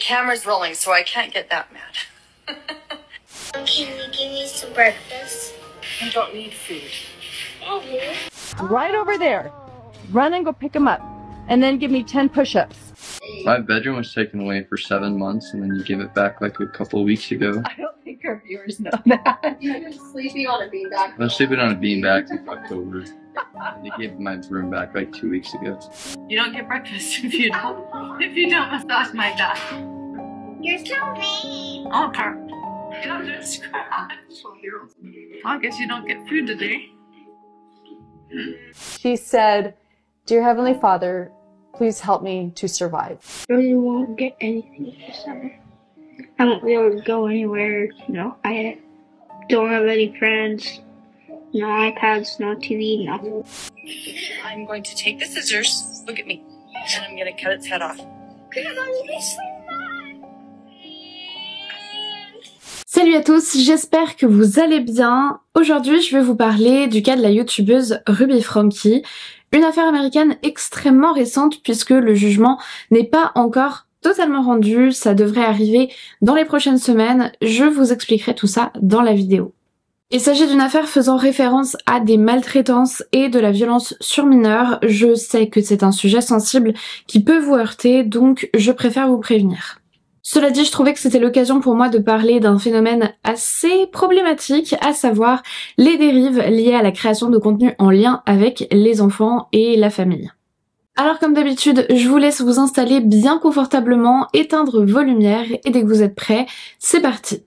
camera's rolling, so I can't get that mad. Can you give me some breakfast? I don't need food. Right over there. Run and go pick him up. And then give me 10 push-ups. My bedroom was taken away for 7 months, and then you gave it back like a couple of weeks ago. I don't think our viewers know that. You've been sleeping on a beanbag. I've been sleeping on a beanbag since October. And you gave my room back like 2 weeks ago. You don't get breakfast if you don't massage my back. You're so mean. Okay. Don't scratch. I guess you don't get food today. She said, "Dear Heavenly Father, please help me to survive." I won't get anything this summer. I won't be able to go anywhere. No, I don't have any friends. No iPads, no TV, nothing. I'm going to take the scissors, look at me, and I'm going to cut its head off. Salut à tous, j'espère que vous allez bien. Aujourd'hui, je vais vous parler du cas de la youtubeuse Ruby Franke. Une affaire américaine extrêmement récente puisque le jugement n'est pas encore totalement rendu. Ça devrait arriver dans les prochaines semaines. Je vous expliquerai tout ça dans la vidéo. Il s'agit d'une affaire faisant référence à des maltraitances et de la violence sur mineurs. Je sais que c'est un sujet sensible qui peut vous heurter, donc je préfère vous prévenir. Cela dit, je trouvais que c'était l'occasion pour moi de parler d'un phénomène assez problématique, à savoir les dérives liées à la création de contenu en lien avec les enfants et la famille. Alors comme d'habitude, je vous laisse vous installer bien confortablement, éteindre vos lumières et dès que vous êtes prêts, c'est parti!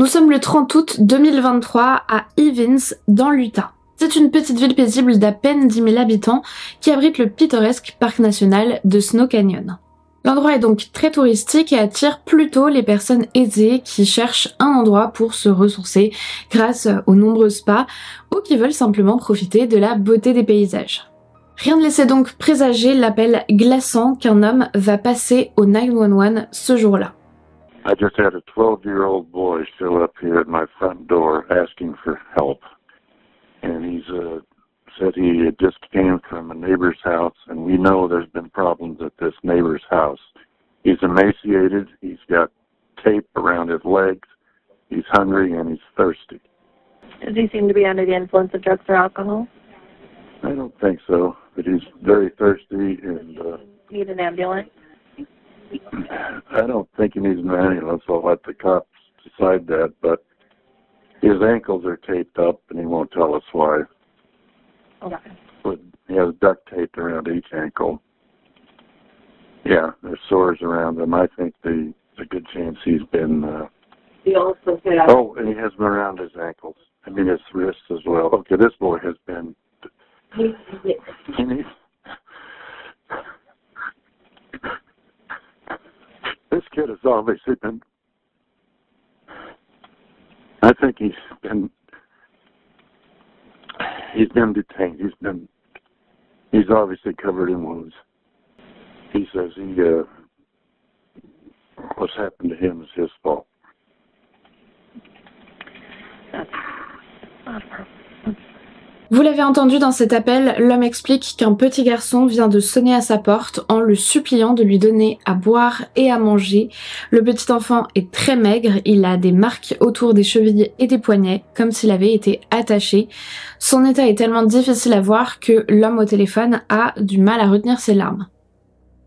Nous sommes le 30 août 2023 à Ivins, dans l'Utah. C'est une petite ville paisible d'à peine 10 000 habitants qui abrite le pittoresque parc national de Snow Canyon. L'endroit est donc très touristique et attire plutôt les personnes aisées qui cherchent un endroit pour se ressourcer grâce aux nombreux spas ou qui veulent simplement profiter de la beauté des paysages. Rien ne laissait donc présager l'appel glaçant qu'un homme va passer au 911 ce jour-là. I just had a 12-year-old boy show up here at my front door asking for help, and he said he just came from a neighbor's house, and we know there's been problems at this neighbor's house. He's emaciated, he's got tape around his legs, he's hungry, and he's thirsty. Does he seem to be under the influence of drugs or alcohol? I don't think so, but he's very thirsty and... Need an ambulance? I don't think he needs an ambulance. I'll let the cops decide that, but his ankles are taped up and he won't tell us why. Okay. But he has duct tape around each ankle. Yeah, there's sores around him. I think there's a good chance he's been... He also said... Oh, and he has them around his ankles. I mean, his wrists as well. Okay, this boy has been... This kid has obviously been, I think he's been detained. He's obviously covered in wounds. He says what's happened to him is his fault. That's not a problem. Vous l'avez entendu dans cet appel, l'homme explique qu'un petit garçon vient de sonner à sa porte en le suppliant de lui donner à boire et à manger. Le petit enfant est très maigre, il a des marques autour des chevilles et des poignets, comme s'il avait été attaché. Son état est tellement difficile à voir que l'homme au téléphone a du mal à retenir ses larmes.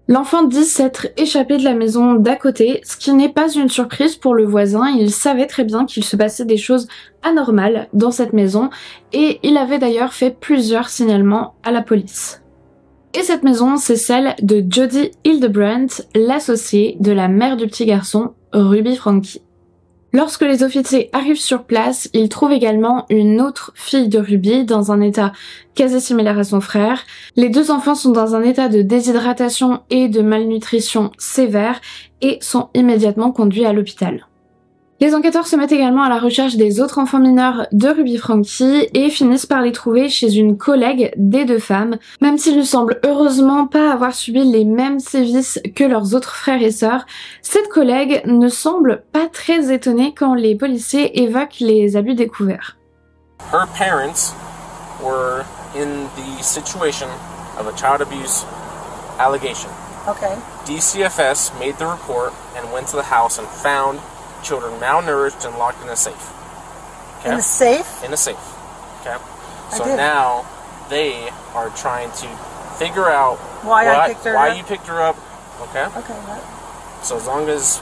L'enfant dit s'être échappé de la maison d'à côté, ce qui n'est pas une surprise pour le voisin. Il savait très bien qu'il se passait des choses anormales dans cette maison et il avait d'ailleurs fait plusieurs signalements à la police. Et cette maison, c'est celle de Jodi Hildebrandt, l'associée de la mère du petit garçon Ruby Franke. Lorsque les officiers arrivent sur place, ils trouvent également une autre fille de Ruby dans un état quasi similaire à son frère. Les deux enfants sont dans un état de déshydratation et de malnutrition sévère et sont immédiatement conduits à l'hôpital. Les enquêteurs se mettent également à la recherche des autres enfants mineurs de Ruby Franke et finissent par les trouver chez une collègue des deux femmes, même s'ils ne semblent heureusement pas avoir subi les mêmes sévices que leurs autres frères et sœurs. Cette collègue ne semble pas très étonnée quand les policiers évoquent les abus découverts. Her parents were in the situation of a child abuse allegation. Okay. DCFS made the report and went to the house and found children malnourished and locked in a safe. Okay? In a safe? In a safe. Okay. So now they are trying to figure out why you picked her up. Okay. Okay. Right. So as long as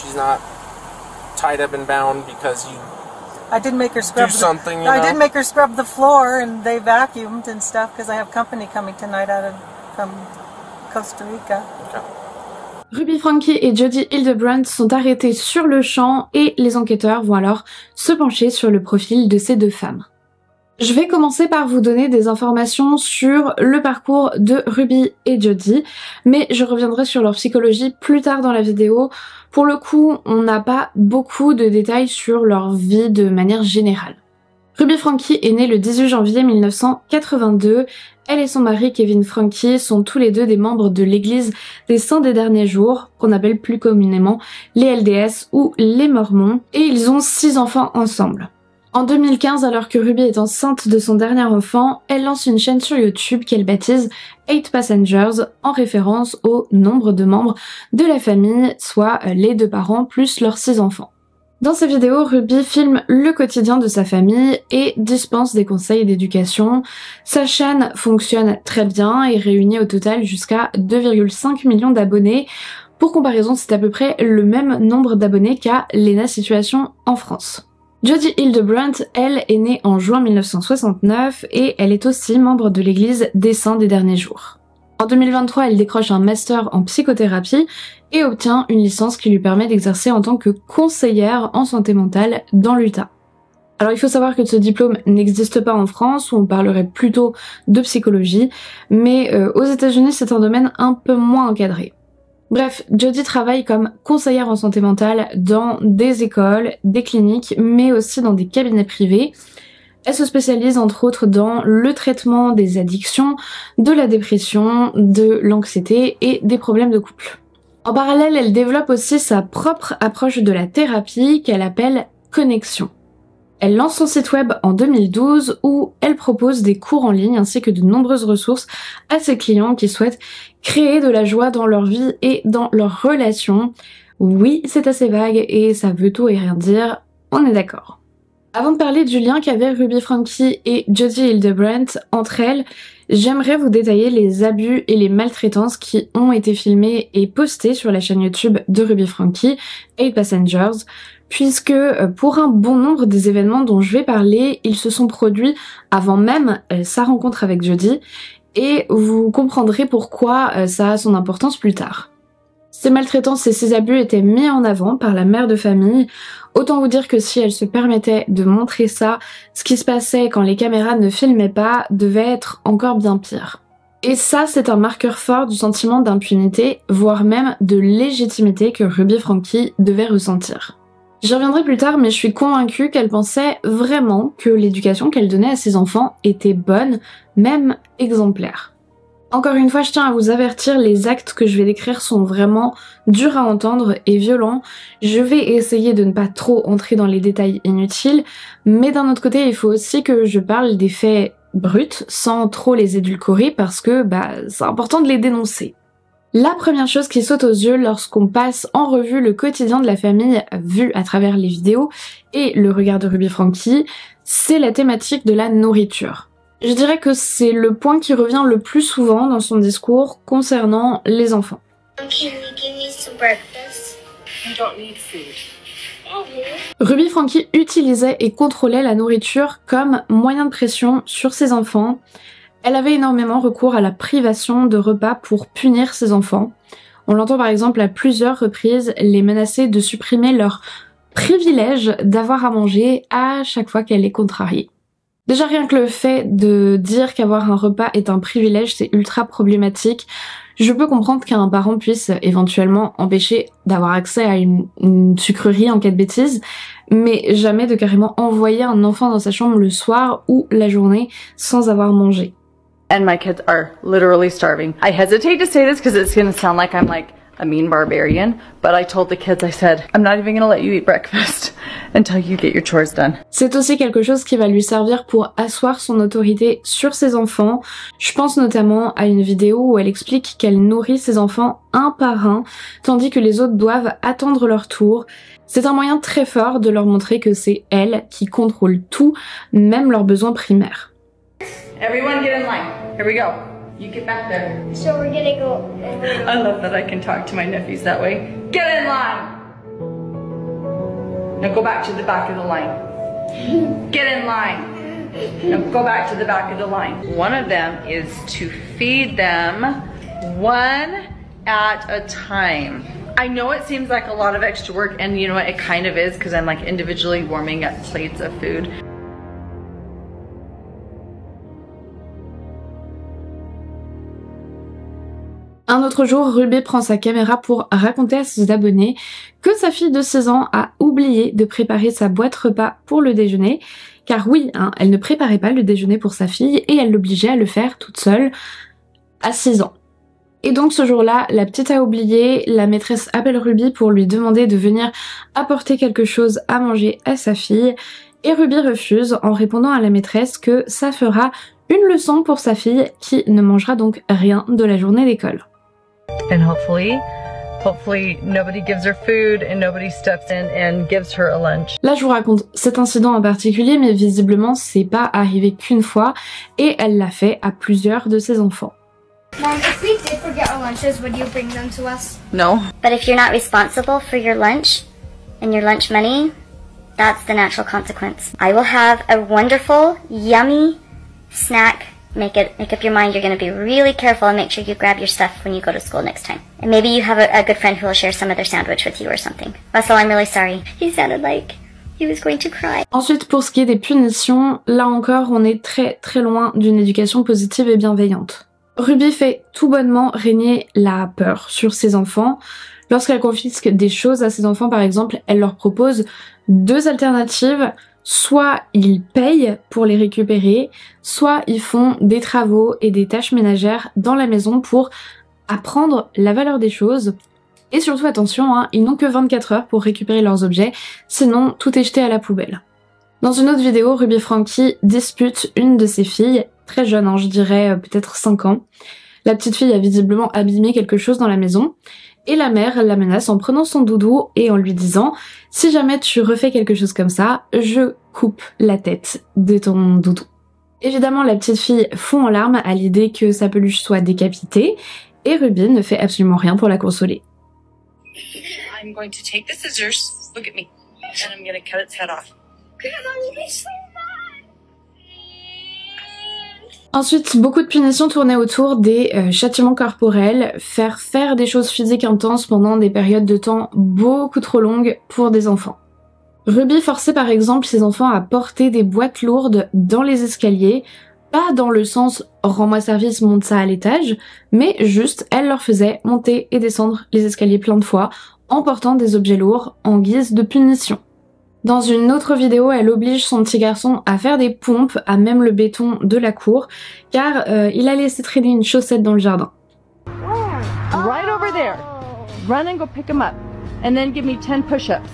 she's not tied up and bound because you. I did make her scrub. Do something. You know? I did make her scrub the floor, and they vacuumed and stuff because I have company coming tonight from Costa Rica. Okay. Ruby Franke et Jodi Hildebrandt sont arrêtés sur le champ et les enquêteurs vont alors se pencher sur le profil de ces deux femmes. Je vais commencer par vous donner des informations sur le parcours de Ruby et Jodi, mais je reviendrai sur leur psychologie plus tard dans la vidéo. Pour le coup, on n'a pas beaucoup de détails sur leur vie de manière générale. Ruby Franke est née le 18 janvier 1982. Elle et son mari Kevin Franke sont tous les deux des membres de l'église des Saints des Derniers Jours, qu'on appelle plus communément les LDS ou les Mormons, et ils ont 6 enfants ensemble. En 2015, alors que Ruby est enceinte de son dernier enfant, elle lance une chaîne sur YouTube qu'elle baptise 8 Passengers en référence au nombre de membres de la famille, soit les deux parents plus leurs 6 enfants. Dans ses vidéos, Ruby filme le quotidien de sa famille et dispense des conseils d'éducation. Sa chaîne fonctionne très bien et réunit au total jusqu'à 2,5 millions d'abonnés. Pour comparaison, c'est à peu près le même nombre d'abonnés qu'à Léna Situation en France. Jodi Hildebrandt, elle, est née en juin 1969 et elle est aussi membre de l'église des Saints des Derniers Jours. En 2023, elle décroche un master en psychothérapie et obtient une licence qui lui permet d'exercer en tant que conseillère en santé mentale dans l'Utah. Alors il faut savoir que ce diplôme n'existe pas en France, où on parlerait plutôt de psychologie, mais aux États-Unis c'est un domaine un peu moins encadré. Bref, Jodi travaille comme conseillère en santé mentale dans des écoles, des cliniques, mais aussi dans des cabinets privés. Elle se spécialise entre autres dans le traitement des addictions, de la dépression, de l'anxiété et des problèmes de couple. En parallèle, elle développe aussi sa propre approche de la thérapie qu'elle appelle « Connexions ». Elle lance son site web en 2012 où elle propose des cours en ligne ainsi que de nombreuses ressources à ses clients qui souhaitent créer de la joie dans leur vie et dans leurs relations. Oui, c'est assez vague et ça veut tout et rien dire, on est d'accord. Avant de parler du lien qu'avaient Ruby Franke et Jodi Hildebrandt entre elles, j'aimerais vous détailler les abus et les maltraitances qui ont été filmés et postés sur la chaîne YouTube de Ruby Franke, 8 Passengers, puisque pour un bon nombre des événements dont je vais parler, ils se sont produits avant même sa rencontre avec Jodi, et vous comprendrez pourquoi ça a son importance plus tard. Ces maltraitances et ces abus étaient mis en avant par la mère de famille. Autant vous dire que si elle se permettait de montrer ça, ce qui se passait quand les caméras ne filmaient pas devait être encore bien pire. Et ça, c'est un marqueur fort du sentiment d'impunité, voire même de légitimité que Ruby Franke devait ressentir. J'y reviendrai plus tard, mais je suis convaincue qu'elle pensait vraiment que l'éducation qu'elle donnait à ses enfants était bonne, même exemplaire. Encore une fois, je tiens à vous avertir, les actes que je vais décrire sont vraiment durs à entendre et violents. Je vais essayer de ne pas trop entrer dans les détails inutiles, mais d'un autre côté, il faut aussi que je parle des faits bruts, sans trop les édulcorer, parce que c'est important de les dénoncer. La première chose qui saute aux yeux lorsqu'on passe en revue le quotidien de la famille vu à travers les vidéos et le regard de Ruby Franke, c'est la thématique de la nourriture. Je dirais que c'est le point qui revient le plus souvent dans son discours concernant les enfants. Ruby Franke utilisait et contrôlait la nourriture comme moyen de pression sur ses enfants. Elle avait énormément recours à la privation de repas pour punir ses enfants. On l'entend par exemple à plusieurs reprises les menacer de supprimer leur privilège d'avoir à manger à chaque fois qu'elle est contrariée. Déjà rien que le fait de dire qu'avoir un repas est un privilège, c'est ultra problématique. Je peux comprendre qu'un parent puisse éventuellement empêcher d'avoir accès à une sucrerie en cas de bêtise, mais jamais de carrément envoyer un enfant dans sa chambre le soir ou la journée sans avoir mangé. And my kids are literally starving. I hesitate to say this because it's going to sound like I'm like a mean barbarian, but I told the kids, I said, I'm not even going to let you eat breakfast until you get your chores done. C'est aussi quelque chose qui va lui servir pour asseoir son autorité sur ses enfants. Je pense notamment à une vidéo où elle explique qu'elle nourrit ses enfants un par un, tandis que les autres doivent attendre leur tour. C'est un moyen très fort de leur montrer que c'est elle qui contrôle tout, même leurs besoins primaires. Everyone get in line. Here we go. You get back there. So we're gonna go. I love that I can talk to my nephews that way. Get in line. Now go back to the back of the line. Get in line. Now go back to the back of the line. One of them is to feed them one at a time. I know it seems like a lot of extra work, and you know what, it kind of is, because I'm like individually warming up plates of food. Un autre jour, Ruby prend sa caméra pour raconter à ses abonnés que sa fille de 16 ans a oublié de préparer sa boîte repas pour le déjeuner, car oui, hein, elle ne préparait pas le déjeuner pour sa fille et elle l'obligeait à le faire toute seule à 6 ans. Et donc ce jour-là, la petite a oublié, la maîtresse appelle Ruby pour lui demander de venir apporter quelque chose à manger à sa fille, et Ruby refuse en répondant à la maîtresse que ça fera une leçon pour sa fille qui ne mangera donc rien de la journée d'école. And hopefully nobody gives her food and nobody steps in and gives her a lunch. Là, je vous raconte cet incident en particulier, mais visiblement, c'est pas arrivé qu'une fois et elle l'a fait à plusieurs de ses enfants. Mom, if we did forget our lunches, would you bring them to us? No. But if you're not responsible for your lunch and your lunch money, that's the natural consequence. I will have a wonderful, yummy snack. Make up your mind, you're going to be really careful and make sure you grab your stuff when you go to school next time. And maybe you have a good friend who will share some of their sandwich with you or something. Russell, I'm really sorry. He sounded like he was going to cry. Ensuite, pour ce qui est des punitions, là encore, on est très très loin d'une éducation positive et bienveillante. Ruby fait tout bonnement régner la peur sur ses enfants. Lorsqu'elle confisque des choses à ses enfants, par exemple, elle leur propose deux alternatives. Soit ils payent pour les récupérer, soit ils font des travaux et des tâches ménagères dans la maison pour apprendre la valeur des choses. Et surtout attention, hein, ils n'ont que 24 heures pour récupérer leurs objets, sinon tout est jeté à la poubelle. Dans une autre vidéo, Ruby Franke dispute une de ses filles, très jeune, hein, je dirais peut-être 5 ans. La petite fille a visiblement abîmé quelque chose dans la maison. Et la mère la menace en prenant son doudou et en lui disant « Si jamais tu refais quelque chose comme ça, je coupe la tête de ton doudou. » Évidemment, la petite fille fond en larmes à l'idée que sa peluche soit décapitée et Ruby ne fait absolument rien pour la consoler. I'm going to take the scissors, look at me, and I'm going to cut its head off. Ensuite, beaucoup de punitions tournaient autour des châtiments corporels, faire des choses physiques intenses pendant des périodes de temps beaucoup trop longues pour des enfants. Ruby forçait par exemple ses enfants à porter des boîtes lourdes dans les escaliers, pas dans le sens « rends-moi service, monte ça à l'étage », mais juste elle leur faisait monter et descendre les escaliers plein de fois en portant des objets lourds en guise de punition. Dans une autre vidéo, elle oblige son petit garçon à faire des pompes à même le béton de la cour, car il a laissé traîner une chaussette dans le jardin. Right over there. Run and go pick him up, and then give me 10 push-ups.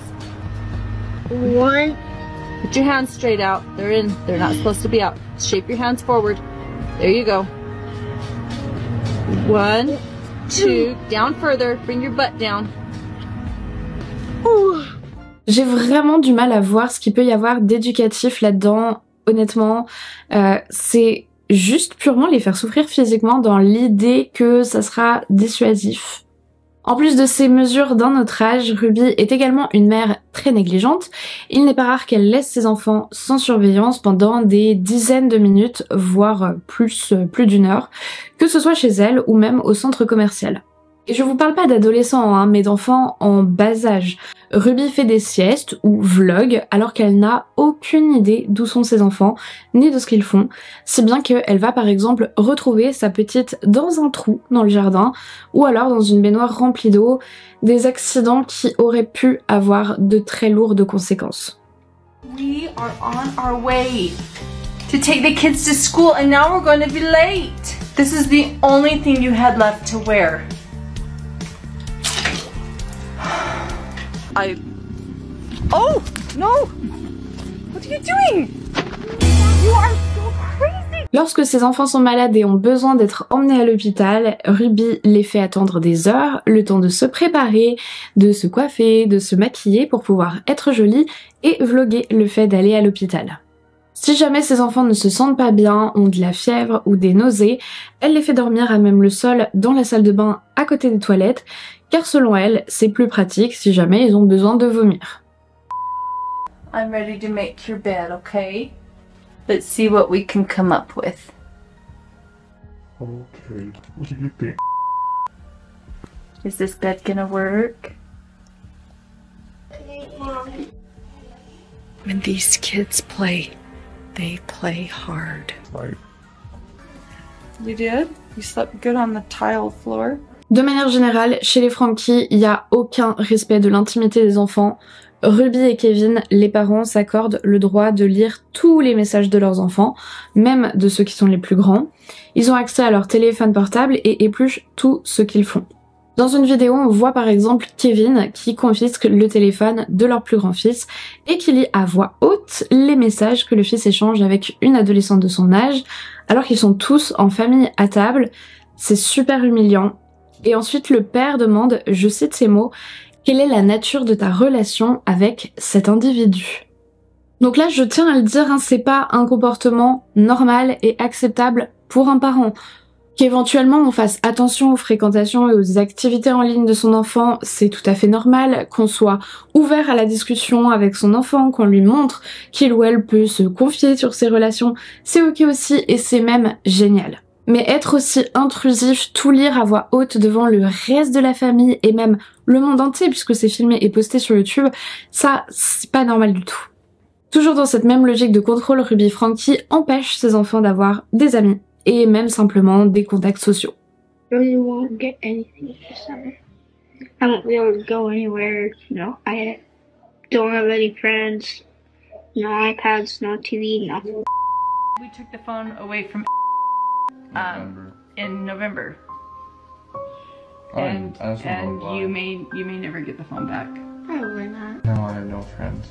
One. Put your hands straight out. They're in. They're not supposed to be out. Shape your hands forward. There you go. One, two. Down further. Bring your butt down. Ooh. J'ai vraiment du mal à voir ce qu'il peut y avoir d'éducatif là-dedans, honnêtement. C'est juste purement les faire souffrir physiquement dans l'idée que ça sera dissuasif. En plus de ces mesures d'un autre âge, Ruby est également une mère très négligente. Il n'est pas rare qu'elle laisse ses enfants sans surveillance pendant des dizaines de minutes, voire plus d'une heure, que ce soit chez elle ou même au centre commercial. Je vous parle pas d'adolescents, hein, mais d'enfants en bas âge. Ruby fait des siestes ou vlogs alors qu'elle n'a aucune idée d'où sont ses enfants, ni de ce qu'ils font, si bien qu'elle va par exemple retrouver sa petite dans un trou dans le jardin, ou alors dans une baignoire remplie d'eau, des accidents qui auraient pu avoir de très lourdes conséquences. We are on our way to take the kids to school and now we're going to be late. This is the only thing you had left to wear. Oh no! What are you doing? You are so crazy! Lorsque ses enfants sont malades et ont besoin d'être emmenés à l'hôpital, Ruby les fait attendre des heures, le temps de se préparer, de se coiffer, de se maquiller pour pouvoir être jolie et vloguer le fait d'aller à l'hôpital. Si jamais ses enfants ne se sentent pas bien, ont de la fièvre ou des nausées, elle les fait dormir à même le sol dans la salle de bain à côté des toilettes, car selon elle, c'est plus pratique si jamais ils ont besoin de vomir. I'm ready to make your bed, okay? Let's see what we can come up with. Okay, what do you think? Is this bed gonna work? When these kids play, they play hard. Right. You did? You slept good on the tile floor? De manière générale, chez les Franke, il n'y a aucun respect de l'intimité des enfants. Ruby et Kevin, les parents, s'accordent le droit de lire tous les messages de leurs enfants, même de ceux qui sont les plus grands. Ils ont accès à leur téléphone portable et épluchent tout ce qu'ils font. Dans une vidéo, on voit par exemple Kevin qui confisque le téléphone de leur plus grand fils et qui lit à voix haute les messages que le fils échange avec une adolescente de son âge, alors qu'ils sont tous en famille à table. C'est super humiliant. Et ensuite, le père demande, je cite ces mots, « Quelle est la nature de ta relation avec cet individu ?» Donc là, je tiens à le dire, hein, c'est pas un comportement normal et acceptable pour un parent. Qu'éventuellement on fasse attention aux fréquentations et aux activités en ligne de son enfant, c'est tout à fait normal, qu'on soit ouvert à la discussion avec son enfant, qu'on lui montre qu'il ou elle peut se confier sur ses relations, c'est ok aussi et c'est même génial. Mais être aussi intrusif, tout lire à voix haute devant le reste de la famille et même le monde entier puisque c'est filmé et posté sur YouTube, ça c'est pas normal du tout. Toujours dans cette même logique de contrôle, Ruby Franke empêche ses enfants d'avoir des amis et même simplement des contacts sociaux. We took the phone away from in November, and you may never get the phone back. Probably not. No, I have no friends.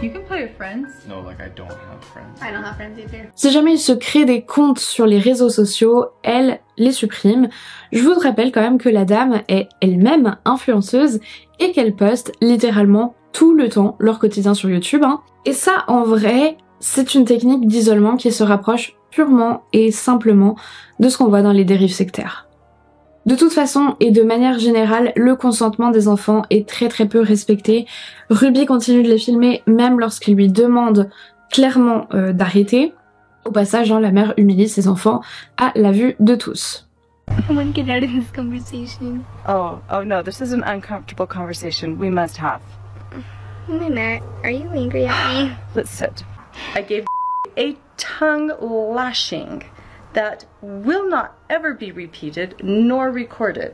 You can play with friends. No, like I don't have friends. I don't have friends either. Si jamais ils se créent des comptes sur les réseaux sociaux, elle les supprime. Je vous rappelle quand même que la dame est elle-même influenceuse et qu'elle poste littéralement tout le temps leur quotidien sur YouTube. Hein. Et ça, en vrai, c'est une technique d'isolement qui se rapproche purement et simplement de ce qu'on voit dans les dérives sectaires. De toute façon et de manière générale, le consentement des enfants est très peu respecté. Ruby continue de les filmer même lorsqu'ils lui demandent clairement d'arrêter. Au passage, la mère humilie ses enfants à la vue de tous. Someone get out of this conversation. Oh no, this is an uncomfortable conversation we must have. Wait a minute, are you angry at me? Let's sit. I gave a tongue lashing that will not ever be repeated nor recorded.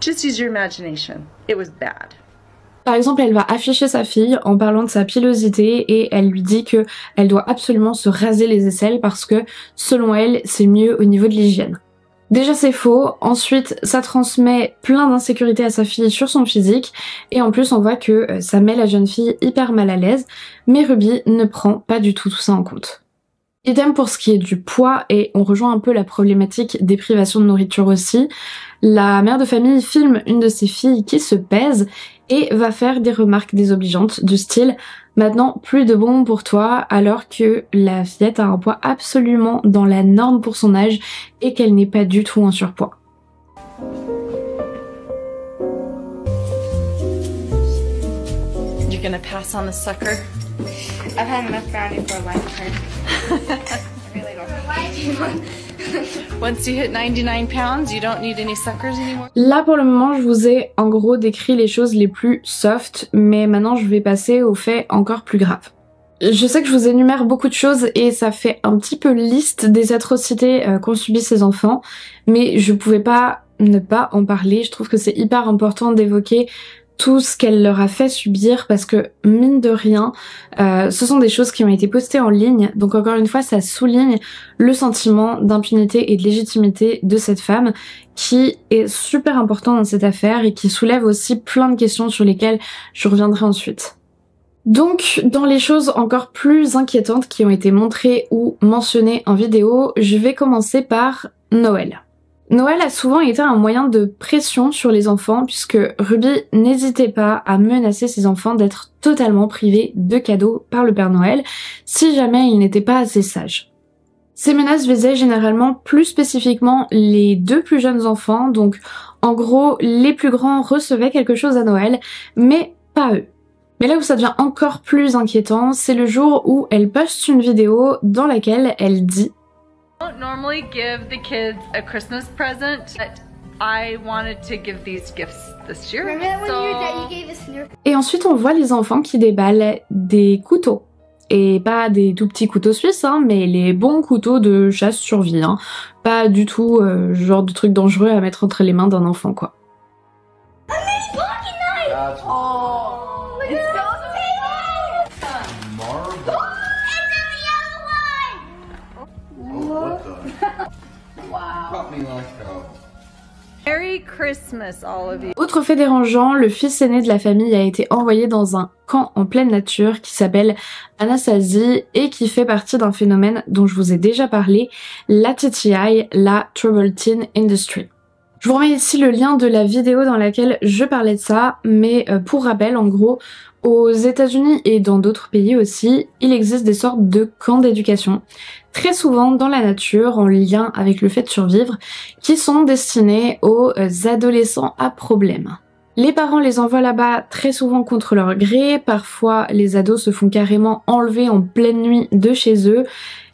Just use your imagination. It was bad. Par exemple, elle va afficher sa fille en parlant de sa pilosité et elle lui dit que elle doit absolument se raser les aisselles parce que selon elle, c'est mieux au niveau de l'hygiène. Déjà c'est faux, ensuite ça transmet plein d'insécurité à sa fille sur son physique et en plus on voit que ça met la jeune fille hyper mal à l'aise, mais Ruby ne prend pas du tout ça en compte. Idem pour ce qui est du poids et on rejoint un peu la problématique des privations de nourriture aussi. La mère de famille filme une de ses filles qui se pèse et va faire des remarques désobligeantes du style « Maintenant, plus de bonbons pour toi » alors que la fillette a un poids absolument dans la norme pour son âge et qu'elle n'est pas du tout en surpoids. You're gonna pass on the sucker? I've had enough brownie for a lifetime. I really don't. Once you hit 99 pounds, you don't need any suckers anymore. Là pour le moment je vous ai en gros décrit les choses les plus soft, mais maintenant je vais passer aux faits encore plus graves. Je sais que je vous énumère beaucoup de choses et ça fait un petit peu liste des atrocités qu'ont subi ces enfants, mais je pouvais pas ne pas en parler. Je trouve que c'est hyper important d'évoquer tout ce qu'elle leur a fait subir parce que, mine de rien, ce sont des choses qui ont été postées en ligne. Donc encore une fois, ça souligne le sentiment d'impunité et de légitimité de cette femme qui est super important dans cette affaire et qui soulève aussi plein de questions sur lesquelles je reviendrai ensuite. Donc, dans les choses encore plus inquiétantes qui ont été montrées ou mentionnées en vidéo, je vais commencer par Noël. Noël a souvent été un moyen de pression sur les enfants puisque Ruby n'hésitait pas à menacer ses enfants d'être totalement privés de cadeaux par le Père Noël si jamais ils n'étaient pas assez sages. Ces menaces visaient généralement plus spécifiquement les deux plus jeunes enfants, donc en gros les plus grands recevaient quelque chose à Noël, mais pas eux. Mais là où ça devient encore plus inquiétant, c'est le jour où elle poste une vidéo dans laquelle elle dit I don't normally give the kids a Christmas present, but I wanted to give these gifts this year. Et ensuite on voit les enfants qui déballent des couteaux. Et pas des tout petits couteaux suisses, hein, mais les bons couteaux de chasse survie. Hein. Pas du tout genre de truc dangereux à mettre entre les mains d'un enfant, quoi. Autre fait dérangeant, le fils aîné de la famille a été envoyé dans un camp en pleine nature qui s'appelle Anasazi et qui fait partie d'un phénomène dont je vous ai déjà parlé, la TTI, la Troubled Teen Industry. Je vous remets ici le lien de la vidéo dans laquelle je parlais de ça, mais pour rappel, en gros, aux États-Unis et dans d'autres pays aussi, il existe des sortes de camps d'éducation, très souvent dans la nature, en lien avec le fait de survivre, qui sont destinés aux adolescents à problème. Les parents les envoient là-bas très souvent contre leur gré, parfois les ados se font carrément enlever en pleine nuit de chez eux,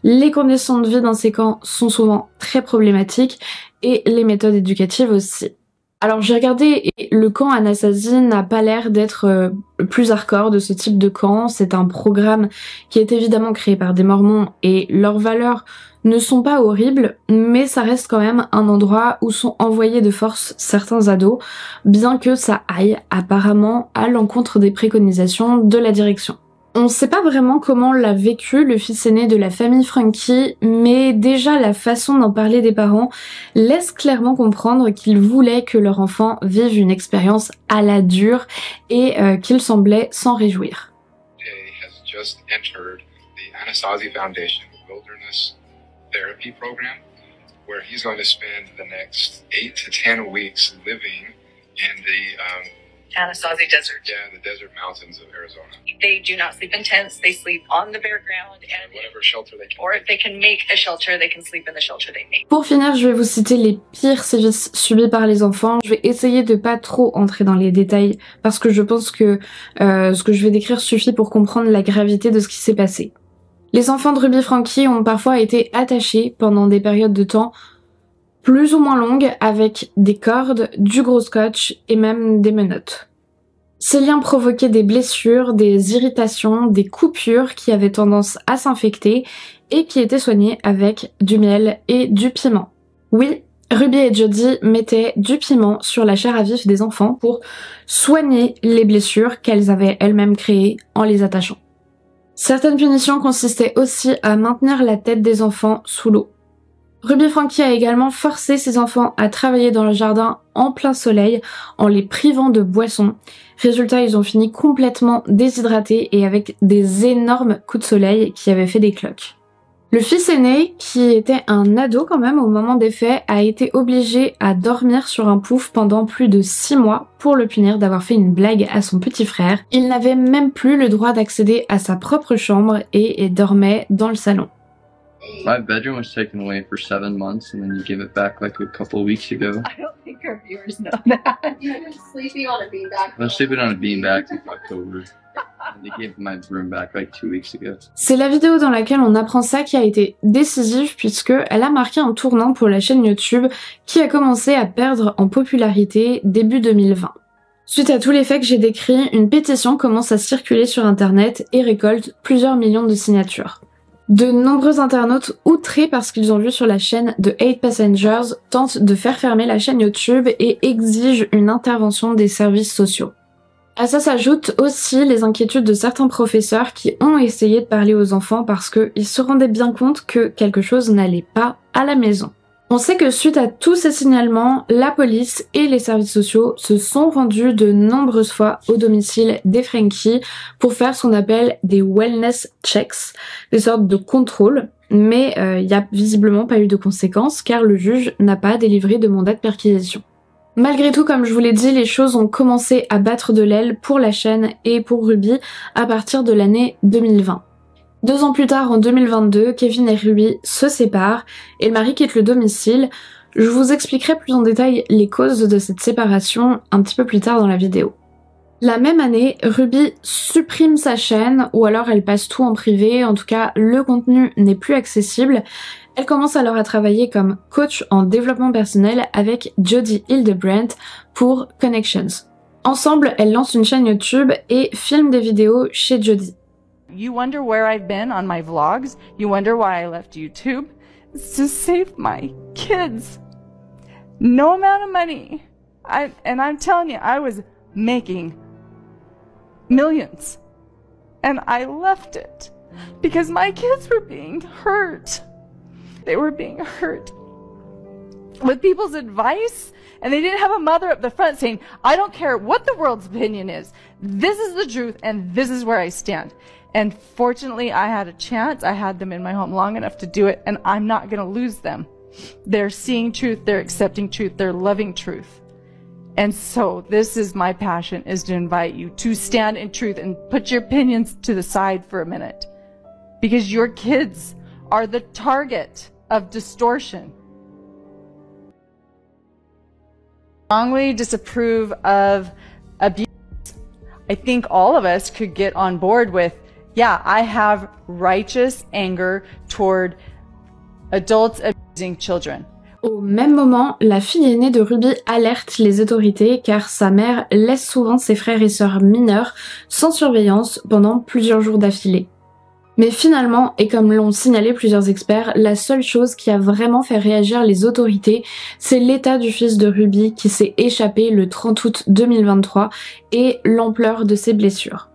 les conditions de vie dans ces camps sont souvent très problématiques, et les méthodes éducatives aussi. Alors j'ai regardé et le camp Anasazi n'a pas l'air d'être le plus hardcore de ce type de camp. C'est un programme qui est évidemment créé par des mormons et leurs valeurs ne sont pas horribles, mais ça reste quand même un endroit où sont envoyés de force certains ados, bien que ça aille apparemment à l'encontre des préconisations de la direction. On sait pas vraiment comment l'a vécu le fils aîné de la famille Franke, mais déjà la façon d'en parler des parents laisse clairement comprendre qu'ils voulaient que leur enfant vive une expérience à la dure et qu'ils semblaient s'en réjouir. Anasazi Desert. Yeah, the desert mountains of Arizona. They do not sleep in tents, they sleep on the bare ground and whatever shelter they can. Or if they can make a shelter, they can sleep in the shelter they make. Pour finir, je vais vous citer les pires sévices subis par les enfants. Je vais essayer de pas trop entrer dans les détails parce que je pense que ce que je vais décrire suffit pour comprendre la gravité de ce qui s'est passé. Les enfants de Ruby Franke ont parfois été attachés pendant des périodes de temps plus ou moins longues avec des cordes, du gros scotch et même des menottes. Ces liens provoquaient des blessures, des irritations, des coupures qui avaient tendance à s'infecter et qui étaient soignées avec du miel et du piment. Oui, Ruby et Jodi mettaient du piment sur la chair à vif des enfants pour soigner les blessures qu'elles avaient elles-mêmes créées en les attachant. Certaines punitions consistaient aussi à maintenir la tête des enfants sous l'eau. Ruby Franke a également forcé ses enfants à travailler dans le jardin en plein soleil en les privant de boissons. Résultat, ils ont fini complètement déshydratés et avec des énormes coups de soleil qui avaient fait des cloques. Le fils aîné, qui était un ado quand même au moment des faits, a été obligé à dormir sur un pouf pendant plus de 6 mois pour le punir d'avoir fait une blague à son petit frère. Il n'avait même plus le droit d'accéder à sa propre chambre et dormait dans le salon. My bedroom was taken away for 7 months, and then you give it back like a couple of weeks ago. I don't think our viewers know that. You've been sleeping on a beanbag. I've been sleeping on a beanbag since October. C'est la vidéo dans laquelle on apprend ça qui a été décisive puisqu'elle a marqué un tournant pour la chaîne YouTube qui a commencé à perdre en popularité début 2020. Suite à tous les faits que j'ai décrits, une pétition commence à circuler sur internet et récolte plusieurs millions de signatures. De nombreux internautes outrés par ce qu'ils ont vu sur la chaîne de 8 Passengers tentent de faire fermer la chaîne YouTube et exigent une intervention des services sociaux. À ça s'ajoutent aussi les inquiétudes de certains professeurs qui ont essayé de parler aux enfants parce qu'ils se rendaient bien compte que quelque chose n'allait pas à la maison. On sait que suite à tous ces signalements, la police et les services sociaux se sont rendus de nombreuses fois au domicile des Franke pour faire ce qu'on appelle des wellness checks, des sortes de contrôles, mais il n'y a visiblement pas eu de conséquences car le juge n'a pas délivré de mandat de perquisition. Malgré tout, comme je vous l'ai dit, les choses ont commencé à battre de l'aile pour la chaîne et pour Ruby à partir de l'année 2020. 2 ans plus tard, en 2022, Kevin et Ruby se séparent et le mari quitte le domicile. Je vous expliquerai plus en détail les causes de cette séparation un petit peu plus tard dans la vidéo. La même année, Ruby supprime sa chaîne, ou alors elle passe tout en privé, en tout cas le contenu n'est plus accessible. Elle commence alors à travailler comme coach en développement personnel avec Jodi Hildebrandt pour Connections. Ensemble, elles lancent une chaîne YouTube et filment des vidéos chez Jodi. You wonder where I've been on my vlogs. You wonder why I left YouTube. It's to save my kids. No amount of money. I'm telling you, I was making millions. And I left it because my kids were being hurt. They were being hurt with people's advice, and they didn't have a mother up the front saying, I don't care what the world's opinion is. This is the truth, and this is where I stand. And fortunately, I had a chance. I had them in my home long enough to do it, and I'm not going to lose them. They're seeing truth. They're accepting truth. They're loving truth. And so this is my passion, is to invite you to stand in truth and put your opinions to the side for a minute, because your kids are the target of distortion. Strongly disapprove of abuse. I think all of us could get on board with, yeah, I have righteous anger toward adults abusing children. Au même moment, la fille aînée de Ruby alerte les autorités car sa mère laisse souvent ses frères et sœurs mineurs sans surveillance pendant plusieurs jours d'affilée. Mais finalement, et comme l'ont signalé plusieurs experts, la seule chose qui a vraiment fait réagir les autorités, c'est l'état du fils de Ruby qui s'est échappé le 30 août 2023 et l'ampleur de ses blessures.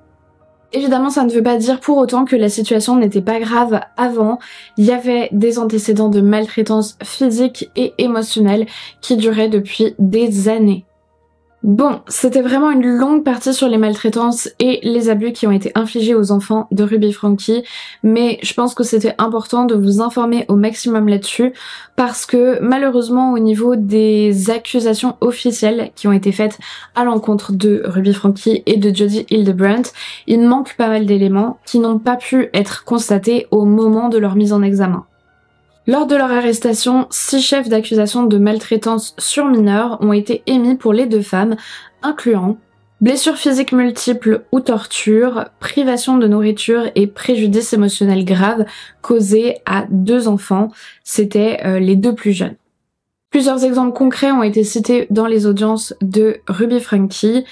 Évidemment, ça ne veut pas dire pour autant que la situation n'était pas grave avant. Il y avait des antécédents de maltraitance physique et émotionnelle qui duraient depuis des années. Bon, c'était vraiment une longue partie sur les maltraitances et les abus qui ont été infligés aux enfants de Ruby Franke, mais je pense que c'était important de vous informer au maximum là-dessus parce que malheureusement au niveau des accusations officielles qui ont été faites à l'encontre de Ruby Franke et de Jodi Hildebrandt, il manque pas mal d'éléments qui n'ont pas pu être constatés au moment de leur mise en examen. Lors de leur arrestation, 6 chefs d'accusation de maltraitance sur mineurs ont été émis pour les 2 femmes, incluant blessures physiques multiples ou torture, privation de nourriture et préjudice émotionnel grave causés à 2 enfants, c'était les 2 plus jeunes. Plusieurs exemples concrets ont été cités dans les audiences de Ruby Franke.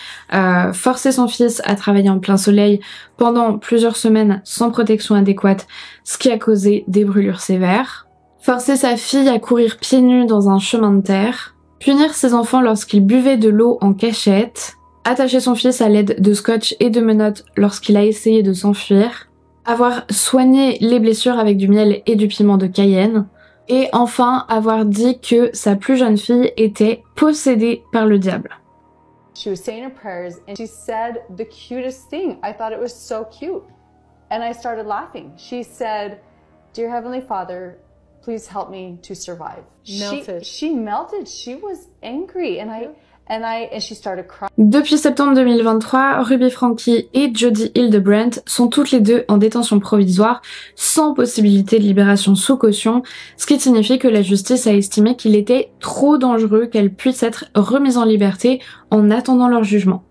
Forcer son fils à travailler en plein soleil pendant plusieurs semaines sans protection adéquate, ce qui a causé des brûlures sévères. Forcer sa fille à courir pieds nus dans un chemin de terre, punir ses enfants lorsqu'ils buvaient de l'eau en cachette, attacher son fils à l'aide de scotch et de menottes lorsqu'il a essayé de s'enfuir, avoir soigné les blessures avec du miel et du piment de Cayenne, et enfin avoir dit que sa plus jeune fille était possédée par le diable. She was saying her prayers and she said the cutest thing. I thought it was so cute. And I started laughing. She said, "Dear Heavenly Father, please help me to survive." Melted. She melted. She was angry, and she started crying. Depuis septembre 2023, Ruby Franke et Jodi Hildebrandt sont toutes les 2 en détention provisoire, sans possibilité de libération sous caution, ce qui signifie que la justice a estimé qu'il était trop dangereux qu'elles puissent être remises en liberté en attendant leur jugement.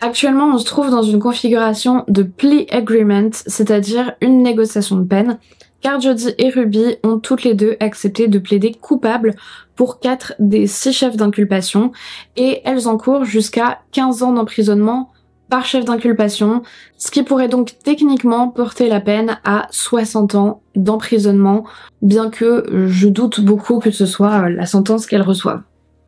Actuellement, on se trouve dans une configuration de plea agreement, c'est-à-dire une négociation de peine, car Jodi et Ruby ont toutes les deux accepté de plaider coupable pour 4 des 6 chefs d'inculpation, et elles encourent jusqu'à 15 ans d'emprisonnement par chef d'inculpation, ce qui pourrait donc techniquement porter la peine à 60 ans d'emprisonnement, bien que je doute beaucoup que ce soit la sentence qu'elles reçoivent.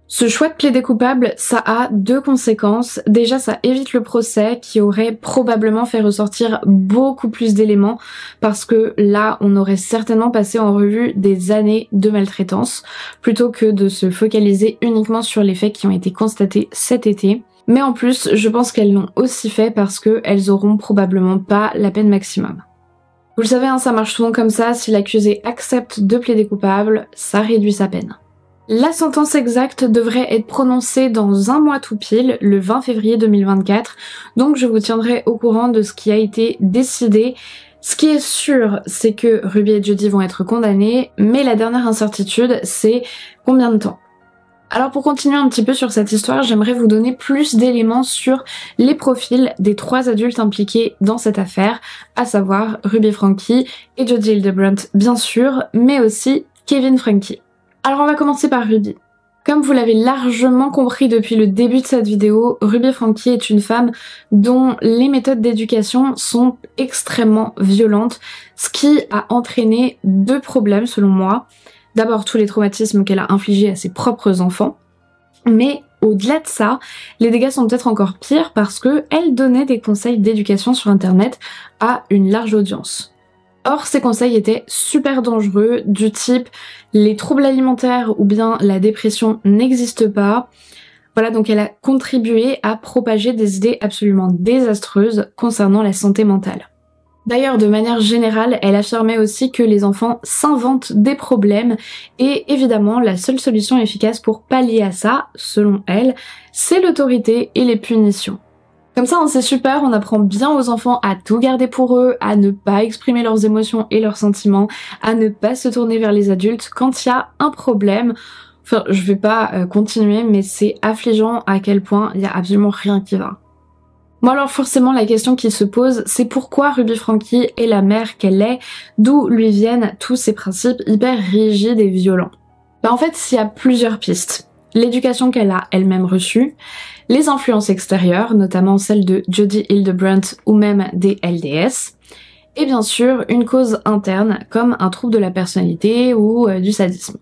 Ce choix de plaider coupable, ça a 2 conséquences. Déjà, ça évite le procès qui aurait probablement fait ressortir beaucoup plus d'éléments parce que là, on aurait certainement passé en revue des années de maltraitance plutôt que de se focaliser uniquement sur les faits qui ont été constatés cet été. Mais en plus, je pense qu'elles l'ont aussi fait parce qu'elles auront probablement pas la peine maximum. Vous le savez, hein, ça marche souvent comme ça, si l'accusé accepte de plaider coupable, ça réduit sa peine. La sentence exacte devrait être prononcée dans un mois tout pile, le 20 février 2024, donc je vous tiendrai au courant de ce qui a été décidé. Ce qui est sûr, c'est que Ruby et Jodi vont être condamnés, mais la dernière incertitude, c'est combien de temps. Alors pour continuer un petit peu sur cette histoire, j'aimerais vous donner plus d'éléments sur les profils des 3 adultes impliqués dans cette affaire, à savoir Ruby Franke et Jodi Hildebrandt bien sûr, mais aussi Kevin Franke. Alors on va commencer par Ruby. Comme vous l'avez largement compris depuis le début de cette vidéo, Ruby Franke est une femme dont les méthodes d'éducation sont extrêmement violentes, ce qui a entraîné 2 problèmes selon moi. D'abord tous les traumatismes qu'elle a infligés à ses propres enfants, mais au-delà de ça, les dégâts sont peut-être encore pires parce qu'elle donnait des conseils d'éducation sur internet à une large audience. Or, ces conseils étaient super dangereux, du type « les troubles alimentaires » ou bien « la dépression n'existe pas ». Voilà, donc elle a contribué à propager des idées absolument désastreuses concernant la santé mentale. D'ailleurs, de manière générale, elle affirmait aussi que les enfants s'inventent des problèmes et évidemment, la seule solution efficace pour pallier à ça, selon elle, c'est l'autorité et les punitions. Comme ça, hein, c'est super, on apprend bien aux enfants à tout garder pour eux, à ne pas exprimer leurs émotions et leurs sentiments, à ne pas se tourner vers les adultes quand il y a un problème. Enfin, je vais pas continuer, mais c'est affligeant à quel point il y a absolument rien qui va. Bon alors forcément, la question qui se pose, c'est pourquoi Ruby Franke est la mère qu'elle est, d'où lui viennent tous ces principes hyper rigides et violents. Ben, en fait, il y a plusieurs pistes. L'éducation qu'elle a elle-même reçue, les influences extérieures, notamment celles de Jodi Hildebrandt ou même des LDS, et bien sûr une cause interne comme un trouble de la personnalité ou du sadisme.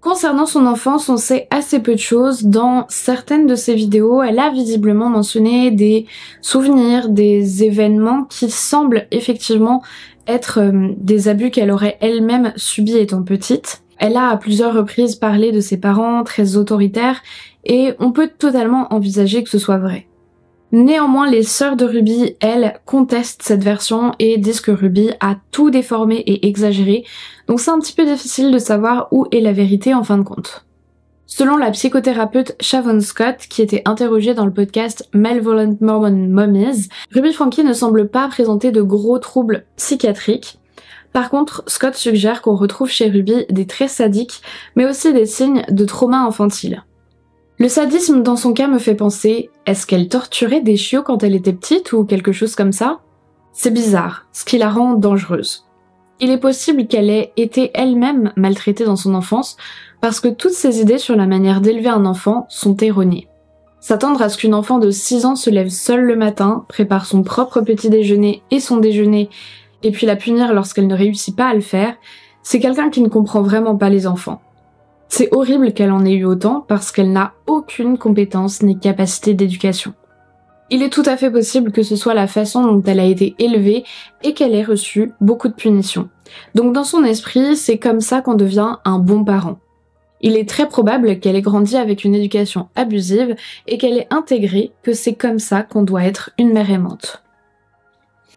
Concernant son enfance, on sait assez peu de choses. Dans certaines de ses vidéos, elle a visiblement mentionné des souvenirs, des événements qui semblent effectivement être des abus qu'elle aurait elle-même subis étant petite. Elle a à plusieurs reprises parlé de ses parents très autoritaires et on peut totalement envisager que ce soit vrai. Néanmoins, les sœurs de Ruby, elles, contestent cette version et disent que Ruby a tout déformé et exagéré, donc c'est un petit peu difficile de savoir où est la vérité en fin de compte. Selon la psychothérapeute Shavaun Scott, qui était interrogée dans le podcast Malevolent Mormon Mommies, Ruby Franke ne semble pas présenter de gros troubles psychiatriques. Par contre, Scott suggère qu'on retrouve chez Ruby des traits sadiques, mais aussi des signes de trauma infantile. Le sadisme dans son cas me fait penser, est-ce qu'elle torturait des chiots quand elle était petite ou quelque chose comme ça? C'est bizarre, ce qui la rend dangereuse. Il est possible qu'elle ait été elle-même maltraitée dans son enfance, parce que toutes ses idées sur la manière d'élever un enfant sont erronées. S'attendre à ce qu'une enfant de 6 ans se lève seule le matin, prépare son propre petit déjeuner et son déjeuner, et puis la punir lorsqu'elle ne réussit pas à le faire, c'est quelqu'un qui ne comprend vraiment pas les enfants. C'est horrible qu'elle en ait eu autant parce qu'elle n'a aucune compétence ni capacité d'éducation. Il est tout à fait possible que ce soit la façon dont elle a été élevée et qu'elle ait reçu beaucoup de punitions. Donc dans son esprit, c'est comme ça qu'on devient un bon parent. Il est très probable qu'elle ait grandi avec une éducation abusive et qu'elle ait intégré que c'est comme ça qu'on doit être une mère aimante.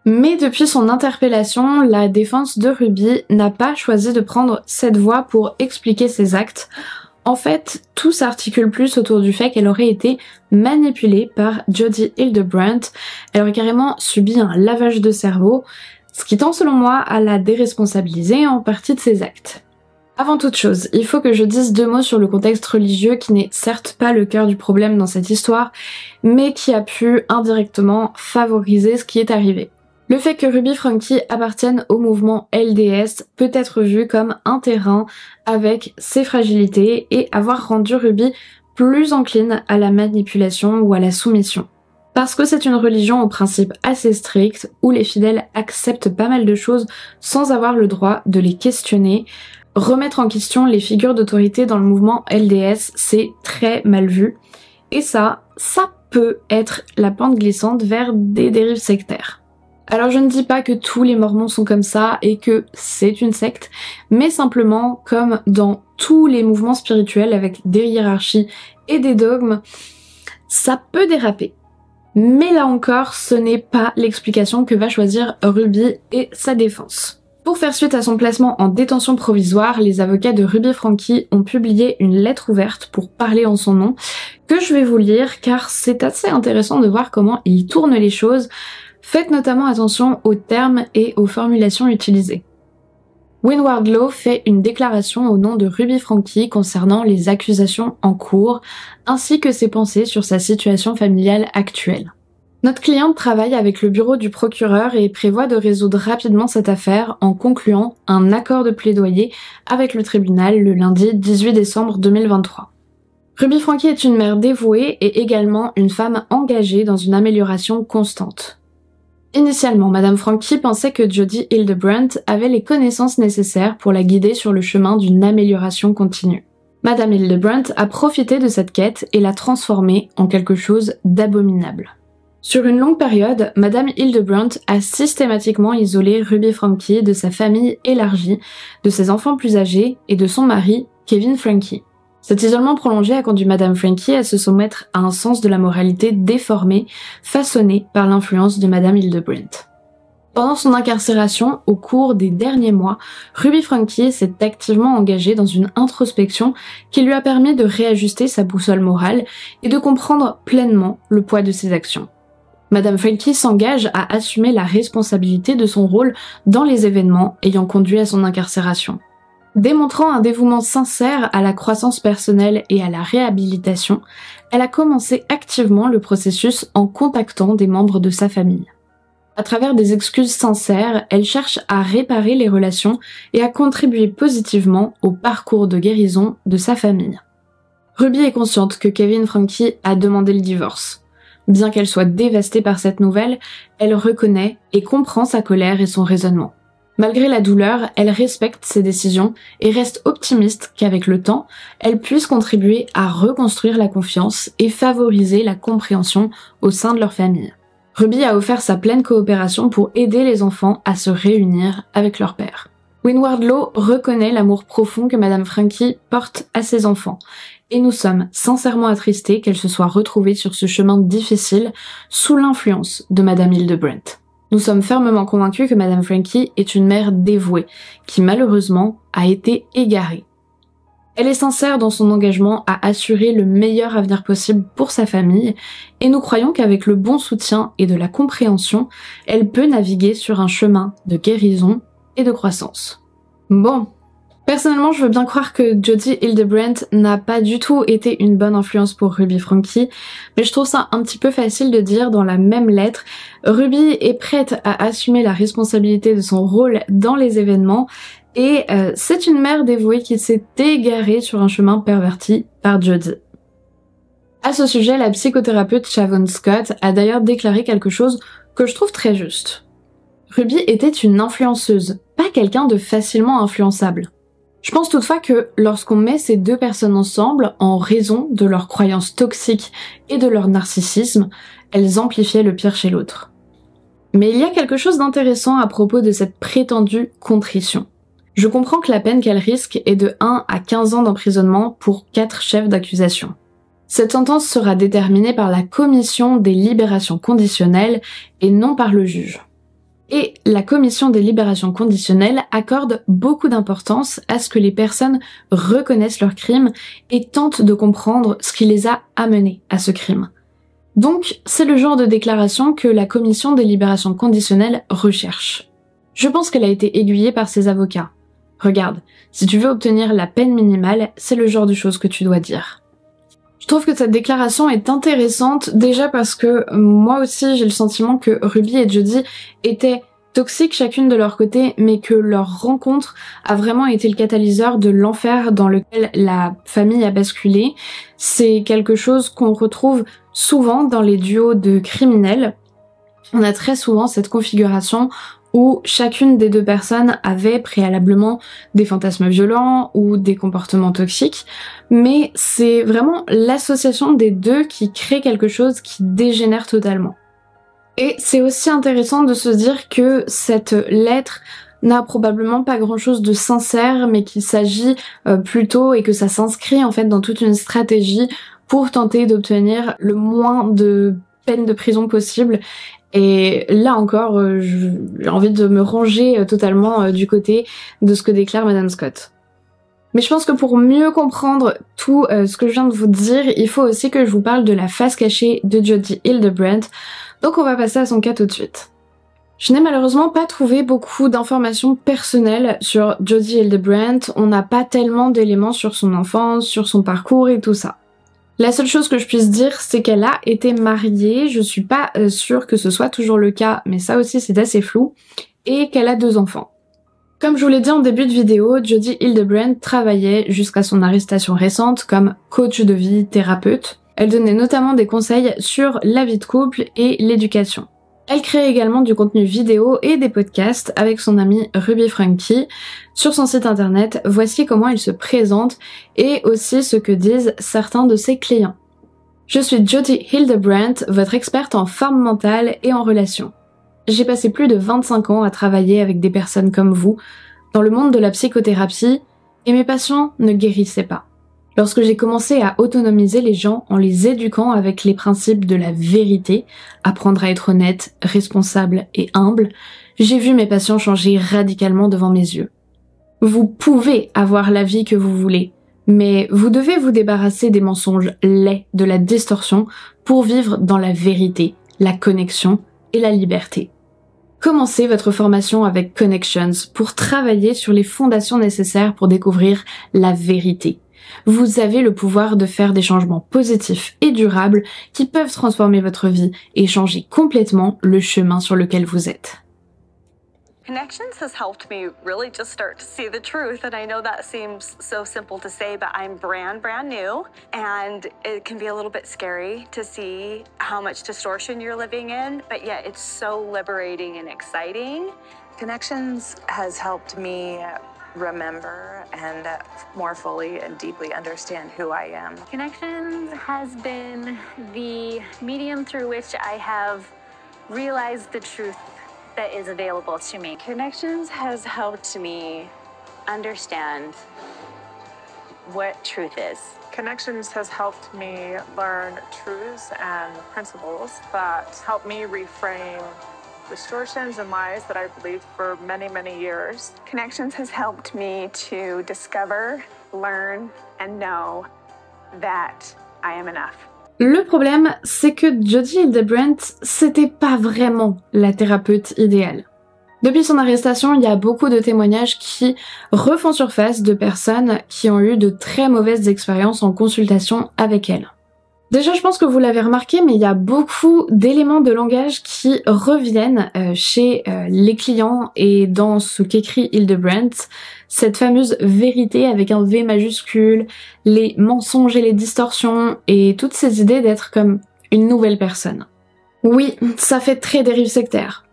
Mais depuis son interpellation, la défense de Ruby n'a pas choisi de prendre cette voie pour expliquer ses actes. En fait, tout s'articule plus autour du fait qu'elle aurait été manipulée par Jodi Hildebrandt. Elle aurait carrément subi un lavage de cerveau, ce qui tend selon moi à la déresponsabiliser en partie de ses actes. Avant toute chose, il faut que je dise deux mots sur le contexte religieux qui n'est certes pas le cœur du problème dans cette histoire, mais qui a pu indirectement favoriser ce qui est arrivé. Le fait que Ruby Franke appartienne au mouvement LDS peut être vu comme un terrain avec ses fragilités et avoir rendu Ruby plus encline à la manipulation ou à la soumission. Parce que c'est une religion aux principes assez stricts où les fidèles acceptent pas mal de choses sans avoir le droit de les questionner. Remettre en question les figures d'autorité dans le mouvement LDS, c'est très mal vu. Et ça peut être la pente glissante vers des dérives sectaires. Alors je ne dis pas que tous les mormons sont comme ça et que c'est une secte, mais simplement, comme dans tous les mouvements spirituels avec des hiérarchies et des dogmes, ça peut déraper. Mais là encore, ce n'est pas l'explication que va choisir Ruby et sa défense. Pour faire suite à son placement en détention provisoire, les avocats de Ruby Franke ont publié une lettre ouverte pour parler en son nom, que je vais vous lire car c'est assez intéressant de voir comment ils tournent les choses. Faites notamment attention aux termes et aux formulations utilisées. Winward Law fait une déclaration au nom de Ruby Franke concernant les accusations en cours, ainsi que ses pensées sur sa situation familiale actuelle. Notre cliente travaille avec le bureau du procureur et prévoit de résoudre rapidement cette affaire en concluant un accord de plaidoyer avec le tribunal le lundi 18 décembre 2023. Ruby Franke est une mère dévouée et également une femme engagée dans une amélioration constante. Initialement, Madame Franke pensait que Jodi Hildebrandt avait les connaissances nécessaires pour la guider sur le chemin d'une amélioration continue. Madame Hildebrandt a profité de cette quête et l'a transformée en quelque chose d'abominable. Sur une longue période, Madame Hildebrandt a systématiquement isolé Ruby Franke de sa famille élargie, de ses enfants plus âgés et de son mari, Kevin Franke. Cet isolement prolongé a conduit Madame Franke à se soumettre à un sens de la moralité déformé, façonné par l'influence de Madame Hildebrandt. Pendant son incarcération, au cours des derniers mois, Ruby Franke s'est activement engagée dans une introspection qui lui a permis de réajuster sa boussole morale et de comprendre pleinement le poids de ses actions. Madame Franke s'engage à assumer la responsabilité de son rôle dans les événements ayant conduit à son incarcération. Démontrant un dévouement sincère à la croissance personnelle et à la réhabilitation, elle a commencé activement le processus en contactant des membres de sa famille. À travers des excuses sincères, elle cherche à réparer les relations et à contribuer positivement au parcours de guérison de sa famille. Ruby est consciente que Kevin Franke a demandé le divorce. Bien qu'elle soit dévastée par cette nouvelle, elle reconnaît et comprend sa colère et son raisonnement. Malgré la douleur, elle respecte ses décisions et reste optimiste qu'avec le temps, elle puisse contribuer à reconstruire la confiance et favoriser la compréhension au sein de leur famille. Ruby a offert sa pleine coopération pour aider les enfants à se réunir avec leur père. Winward Law reconnaît l'amour profond que Madame Franke porte à ses enfants. Et nous sommes sincèrement attristés qu'elle se soit retrouvée sur ce chemin difficile sous l'influence de Madame Hildebrandt. Nous sommes fermement convaincus que Madame Franke est une mère dévouée, qui malheureusement a été égarée. Elle est sincère dans son engagement à assurer le meilleur avenir possible pour sa famille, et nous croyons qu'avec le bon soutien et de la compréhension, elle peut naviguer sur un chemin de guérison et de croissance. Bon. Personnellement, je veux bien croire que Jodi Hildebrandt n'a pas du tout été une bonne influence pour Ruby Franke, mais je trouve ça un petit peu facile de dire dans la même lettre. Ruby est prête à assumer la responsabilité de son rôle dans les événements et c'est une mère dévouée qui s'est égarée sur un chemin perverti par Jodi. À ce sujet, la psychothérapeute Shavaun Scott a d'ailleurs déclaré quelque chose que je trouve très juste. Ruby était une influenceuse, pas quelqu'un de facilement influençable. Je pense toutefois que lorsqu'on met ces deux personnes ensemble, en raison de leurs croyances toxiques et de leur narcissisme, elles amplifiaient le pire chez l'autre. Mais il y a quelque chose d'intéressant à propos de cette prétendue contrition. Je comprends que la peine qu'elle risque est de 1 à 15 ans d'emprisonnement pour 4 chefs d'accusation. Cette sentence sera déterminée par la commission des libérations conditionnelles et non par le juge. Et la commission des libérations conditionnelles accorde beaucoup d'importance à ce que les personnes reconnaissent leurs crimes et tentent de comprendre ce qui les a amenés à ce crime. Donc, c'est le genre de déclaration que la commission des libérations conditionnelles recherche. Je pense qu'elle a été aiguillée par ses avocats. Regarde, si tu veux obtenir la peine minimale, c'est le genre de choses que tu dois dire. Je trouve que cette déclaration est intéressante, déjà parce que moi aussi j'ai le sentiment que Ruby et Jodi étaient toxiques chacune de leur côté, mais que leur rencontre a vraiment été le catalyseur de l'enfer dans lequel la famille a basculé. C'est quelque chose qu'on retrouve souvent dans les duos de criminels. On a très souvent cette configuration où chacune des deux personnes avait préalablement des fantasmes violents ou des comportements toxiques, mais c'est vraiment l'association des deux qui crée quelque chose qui dégénère totalement. Et c'est aussi intéressant de se dire que cette lettre n'a probablement pas grand-chose de sincère, mais qu'il s'agit plutôt et que ça s'inscrit en fait dans toute une stratégie pour tenter d'obtenir le moins de peine de prison possible. Et là encore, j'ai envie de me ranger totalement du côté de ce que déclare Madame Scott. Mais je pense que pour mieux comprendre tout ce que je viens de vous dire, il faut aussi que je vous parle de la face cachée de Jodi Hildebrandt. Donc on va passer à son cas tout de suite. Je n'ai malheureusement pas trouvé beaucoup d'informations personnelles sur Jodi Hildebrandt. On n'a pas tellement d'éléments sur son enfance, sur son parcours et tout ça. La seule chose que je puisse dire, c'est qu'elle a été mariée, je suis pas sûre que ce soit toujours le cas, mais ça aussi c'est assez flou, et qu'elle a 2 enfants. Comme je vous l'ai dit en début de vidéo, Jodi Hildebrandt travaillait jusqu'à son arrestation récente comme coach de vie, thérapeute. Elle donnait notamment des conseils sur la vie de couple et l'éducation. Elle crée également du contenu vidéo et des podcasts avec son amie Ruby Franke. Sur son site internet, voici comment elle se présente et aussi ce que disent certains de ses clients. Je suis Jodi Hildebrandt, votre experte en forme mentale et en relations. J'ai passé plus de 25 ans à travailler avec des personnes comme vous dans le monde de la psychothérapie et mes patients ne guérissaient pas. Lorsque j'ai commencé à autonomiser les gens en les éduquant avec les principes de la vérité, apprendre à être honnête, responsable et humble, j'ai vu mes patients changer radicalement devant mes yeux. Vous pouvez avoir la vie que vous voulez, mais vous devez vous débarrasser des mensonges laids, de la distorsion, pour vivre dans la vérité, la connexion et la liberté. Commencez votre formation avec Connections pour travailler sur les fondations nécessaires pour découvrir la vérité. Vous avez le pouvoir de faire des changements positifs et durables qui peuvent transformer votre vie et changer complètement le chemin sur lequel vous êtes. Connections has helped me really just start to see the truth, and I know that seems so simple to say, but I'm brand new, and it can be a little bit scary to see how much distortion you're living in, but yet it's so liberating and exciting. Connections has helped me remember and more fully and deeply understand who I am. Connections has been the medium through which I have realized the truth that is available to me. Connections has helped me understand what truth is. Connections has helped me learn truths and principles that help me reframe distortions and lies that I believed for many years. Connections has helped me to discover, learn, and know that I am enough. Le problème, c'est que Jodi Hildebrandt, c'était pas vraiment la thérapeute idéale. Depuis son arrestation, il y a beaucoup de témoignages qui refont surface de personnes qui ont eu de très mauvaises expériences en consultation avec elle. Déjà, je pense que vous l'avez remarqué, mais il y a beaucoup d'éléments de langage qui reviennent chez les clients et dans ce qu'écrit Hildebrandt, cette fameuse vérité avec un V majuscule, les mensonges et les distorsions, et toutes ces idées d'être comme une nouvelle personne. Oui, ça fait très dérive sectaire.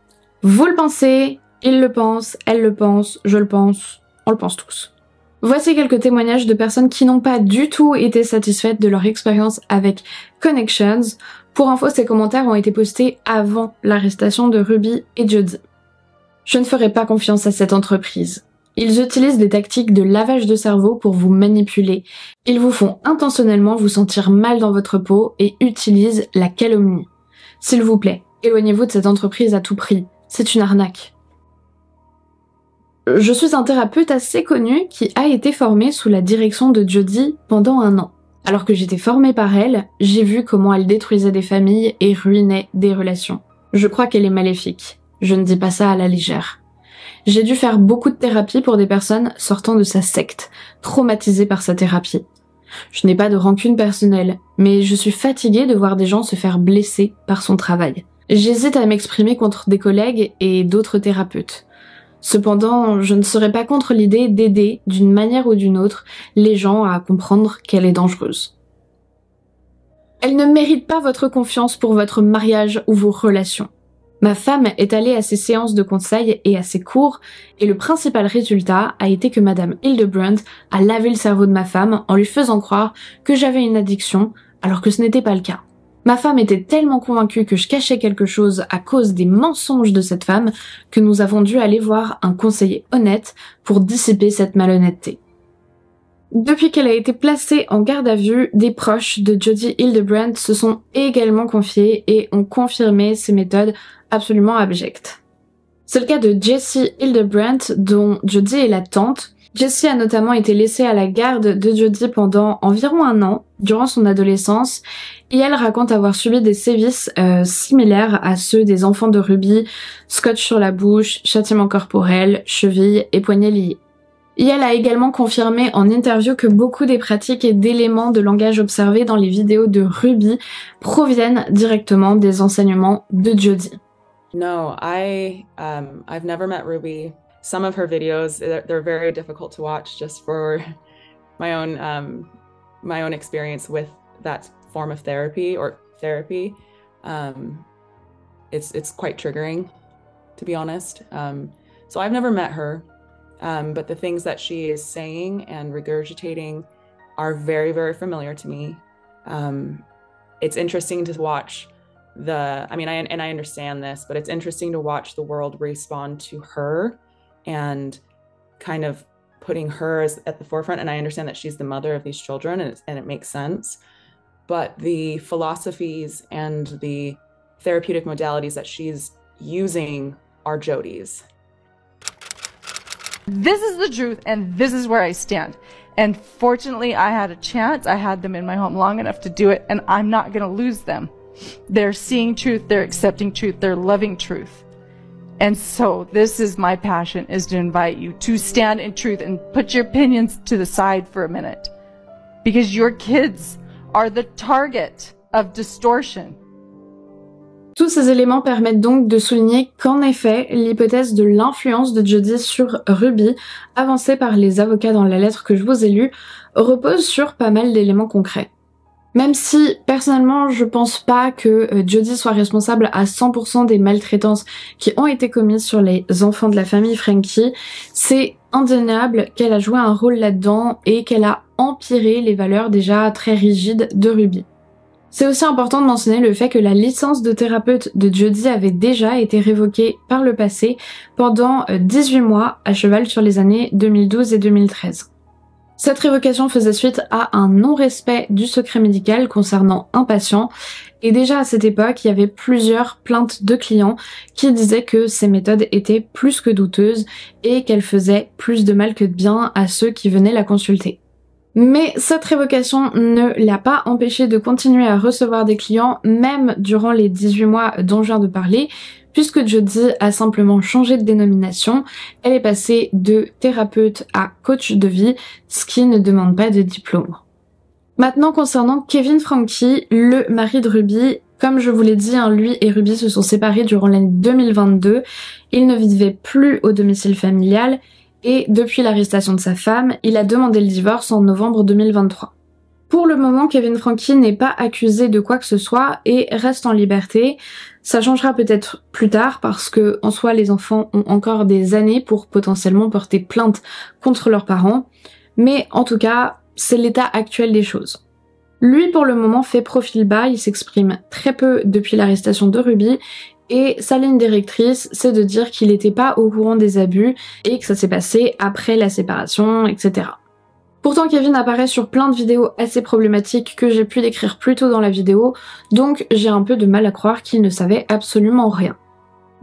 Vous le pensez, il le pense, elle le pense, je le pense, on le pense tous. Voici quelques témoignages de personnes qui n'ont pas du tout été satisfaites de leur expérience avec Connections. Pour info, ces commentaires ont été postés avant l'arrestation de Ruby et Jodi. Je ne ferai pas confiance à cette entreprise. Ils utilisent des tactiques de lavage de cerveau pour vous manipuler. Ils vous font intentionnellement vous sentir mal dans votre peau et utilisent la calomnie. S'il vous plaît, éloignez-vous de cette entreprise à tout prix. C'est une arnaque. Je suis un thérapeute assez connu qui a été formé sous la direction de Jodi pendant 1 an. Alors que j'étais formée par elle, j'ai vu comment elle détruisait des familles et ruinait des relations. Je crois qu'elle est maléfique. Je ne dis pas ça à la légère. J'ai dû faire beaucoup de thérapie pour des personnes sortant de sa secte, traumatisées par sa thérapie. Je n'ai pas de rancune personnelle, mais je suis fatiguée de voir des gens se faire blesser par son travail. J'hésite à m'exprimer contre des collègues et d'autres thérapeutes. Cependant, je ne serai pas contre l'idée d'aider, d'une manière ou d'une autre, les gens à comprendre qu'elle est dangereuse. Elle ne mérite pas votre confiance pour votre mariage ou vos relations. Ma femme est allée à ses séances de conseil et à ses cours, et le principal résultat a été que Madame Hildebrandt a lavé le cerveau de ma femme en lui faisant croire que j'avais une addiction, alors que ce n'était pas le cas. Ma femme était tellement convaincue que je cachais quelque chose à cause des mensonges de cette femme que nous avons dû aller voir un conseiller honnête pour dissiper cette malhonnêteté. Depuis qu'elle a été placée en garde à vue, des proches de Jodi Hildebrandt se sont également confiés et ont confirmé ces méthodes absolument abjectes. C'est le cas de Jessie Hildebrandt, dont Jodi est la tante. Jessie a notamment été laissée à la garde de Jodi pendant environ 1 an, durant son adolescence, et elle raconte avoir subi des sévices similaires à ceux des enfants de Ruby, scotch sur la bouche, châtiment corporel, chevilles et poignets liés. Et elle a également confirmé en interview que beaucoup des pratiques et d'éléments de langage observés dans les vidéos de Ruby proviennent directement des enseignements de Jodi. No, I've never met Ruby. Some of her videos, they're very difficult to watch just for my own experience with that form of therapy. It's quite triggering, to be honest. So I've never met her, but the things that she is saying and regurgitating are very, very familiar to me. It's interesting to watch I understand this, but it's interesting to watch the world respond to her and kind of putting her as at the forefront. And I understand that she's the mother of these children and it makes sense. But the philosophies and the therapeutic modalities that she's using are Jodi's. This is the truth and this is where I stand. And fortunately, I had a chance. I had them in my home long enough to do it, and I'm not gonna lose them. They're seeing truth, they're accepting truth, they're loving truth. And so this is my passion, is to invite you to stand in truth and put your opinions to the side for a minute, because your kids are the target of distortion. Tous ces éléments permettent donc de souligner qu'en effet, l'hypothèse de l'influence de Jodi sur Ruby, avancée par les avocats dans la lettre que je vous ai lue, repose sur pas mal d'éléments concrets. Même si, personnellement, je pense pas que Jodi soit responsable à 100% des maltraitances qui ont été commises sur les enfants de la famille Franke, c'est indéniable qu'elle a joué un rôle là-dedans et qu'elle a empiré les valeurs déjà très rigides de Ruby. C'est aussi important de mentionner le fait que la licence de thérapeute de Jodi avait déjà été révoquée par le passé pendant 18 mois, à cheval sur les années 2012 et 2013. Cette révocation faisait suite à un non-respect du secret médical concernant un patient, et déjà à cette époque, il y avait plusieurs plaintes de clients qui disaient que ces méthodes étaient plus que douteuses et qu'elles faisaient plus de mal que de bien à ceux qui venaient la consulter. Mais cette révocation ne l'a pas empêchée de continuer à recevoir des clients, même durant les 18 mois dont je viens de parler, puisque Jodi a simplement changé de dénomination. Elle est passée de thérapeute à coach de vie, ce qui ne demande pas de diplôme. Maintenant, concernant Kevin Franke, le mari de Ruby, comme je vous l'ai dit, lui et Ruby se sont séparés durant l'année 2022. Ils ne vivaient plus au domicile familial et depuis l'arrestation de sa femme, il a demandé le divorce en novembre 2023. Pour le moment, Kevin Franke n'est pas accusé de quoi que ce soit et reste en liberté. Ça changera peut-être plus tard parce que, en soi, les enfants ont encore des années pour potentiellement porter plainte contre leurs parents. Mais en tout cas, c'est l'état actuel des choses. Lui, pour le moment, fait profil bas, il s'exprime très peu depuis l'arrestation de Ruby et sa ligne directrice, c'est de dire qu'il n'était pas au courant des abus et que ça s'est passé après la séparation, etc. Pourtant, Kevin apparaît sur plein de vidéos assez problématiques que j'ai pu décrire plus tôt dans la vidéo, donc j'ai un peu de mal à croire qu'il ne savait absolument rien.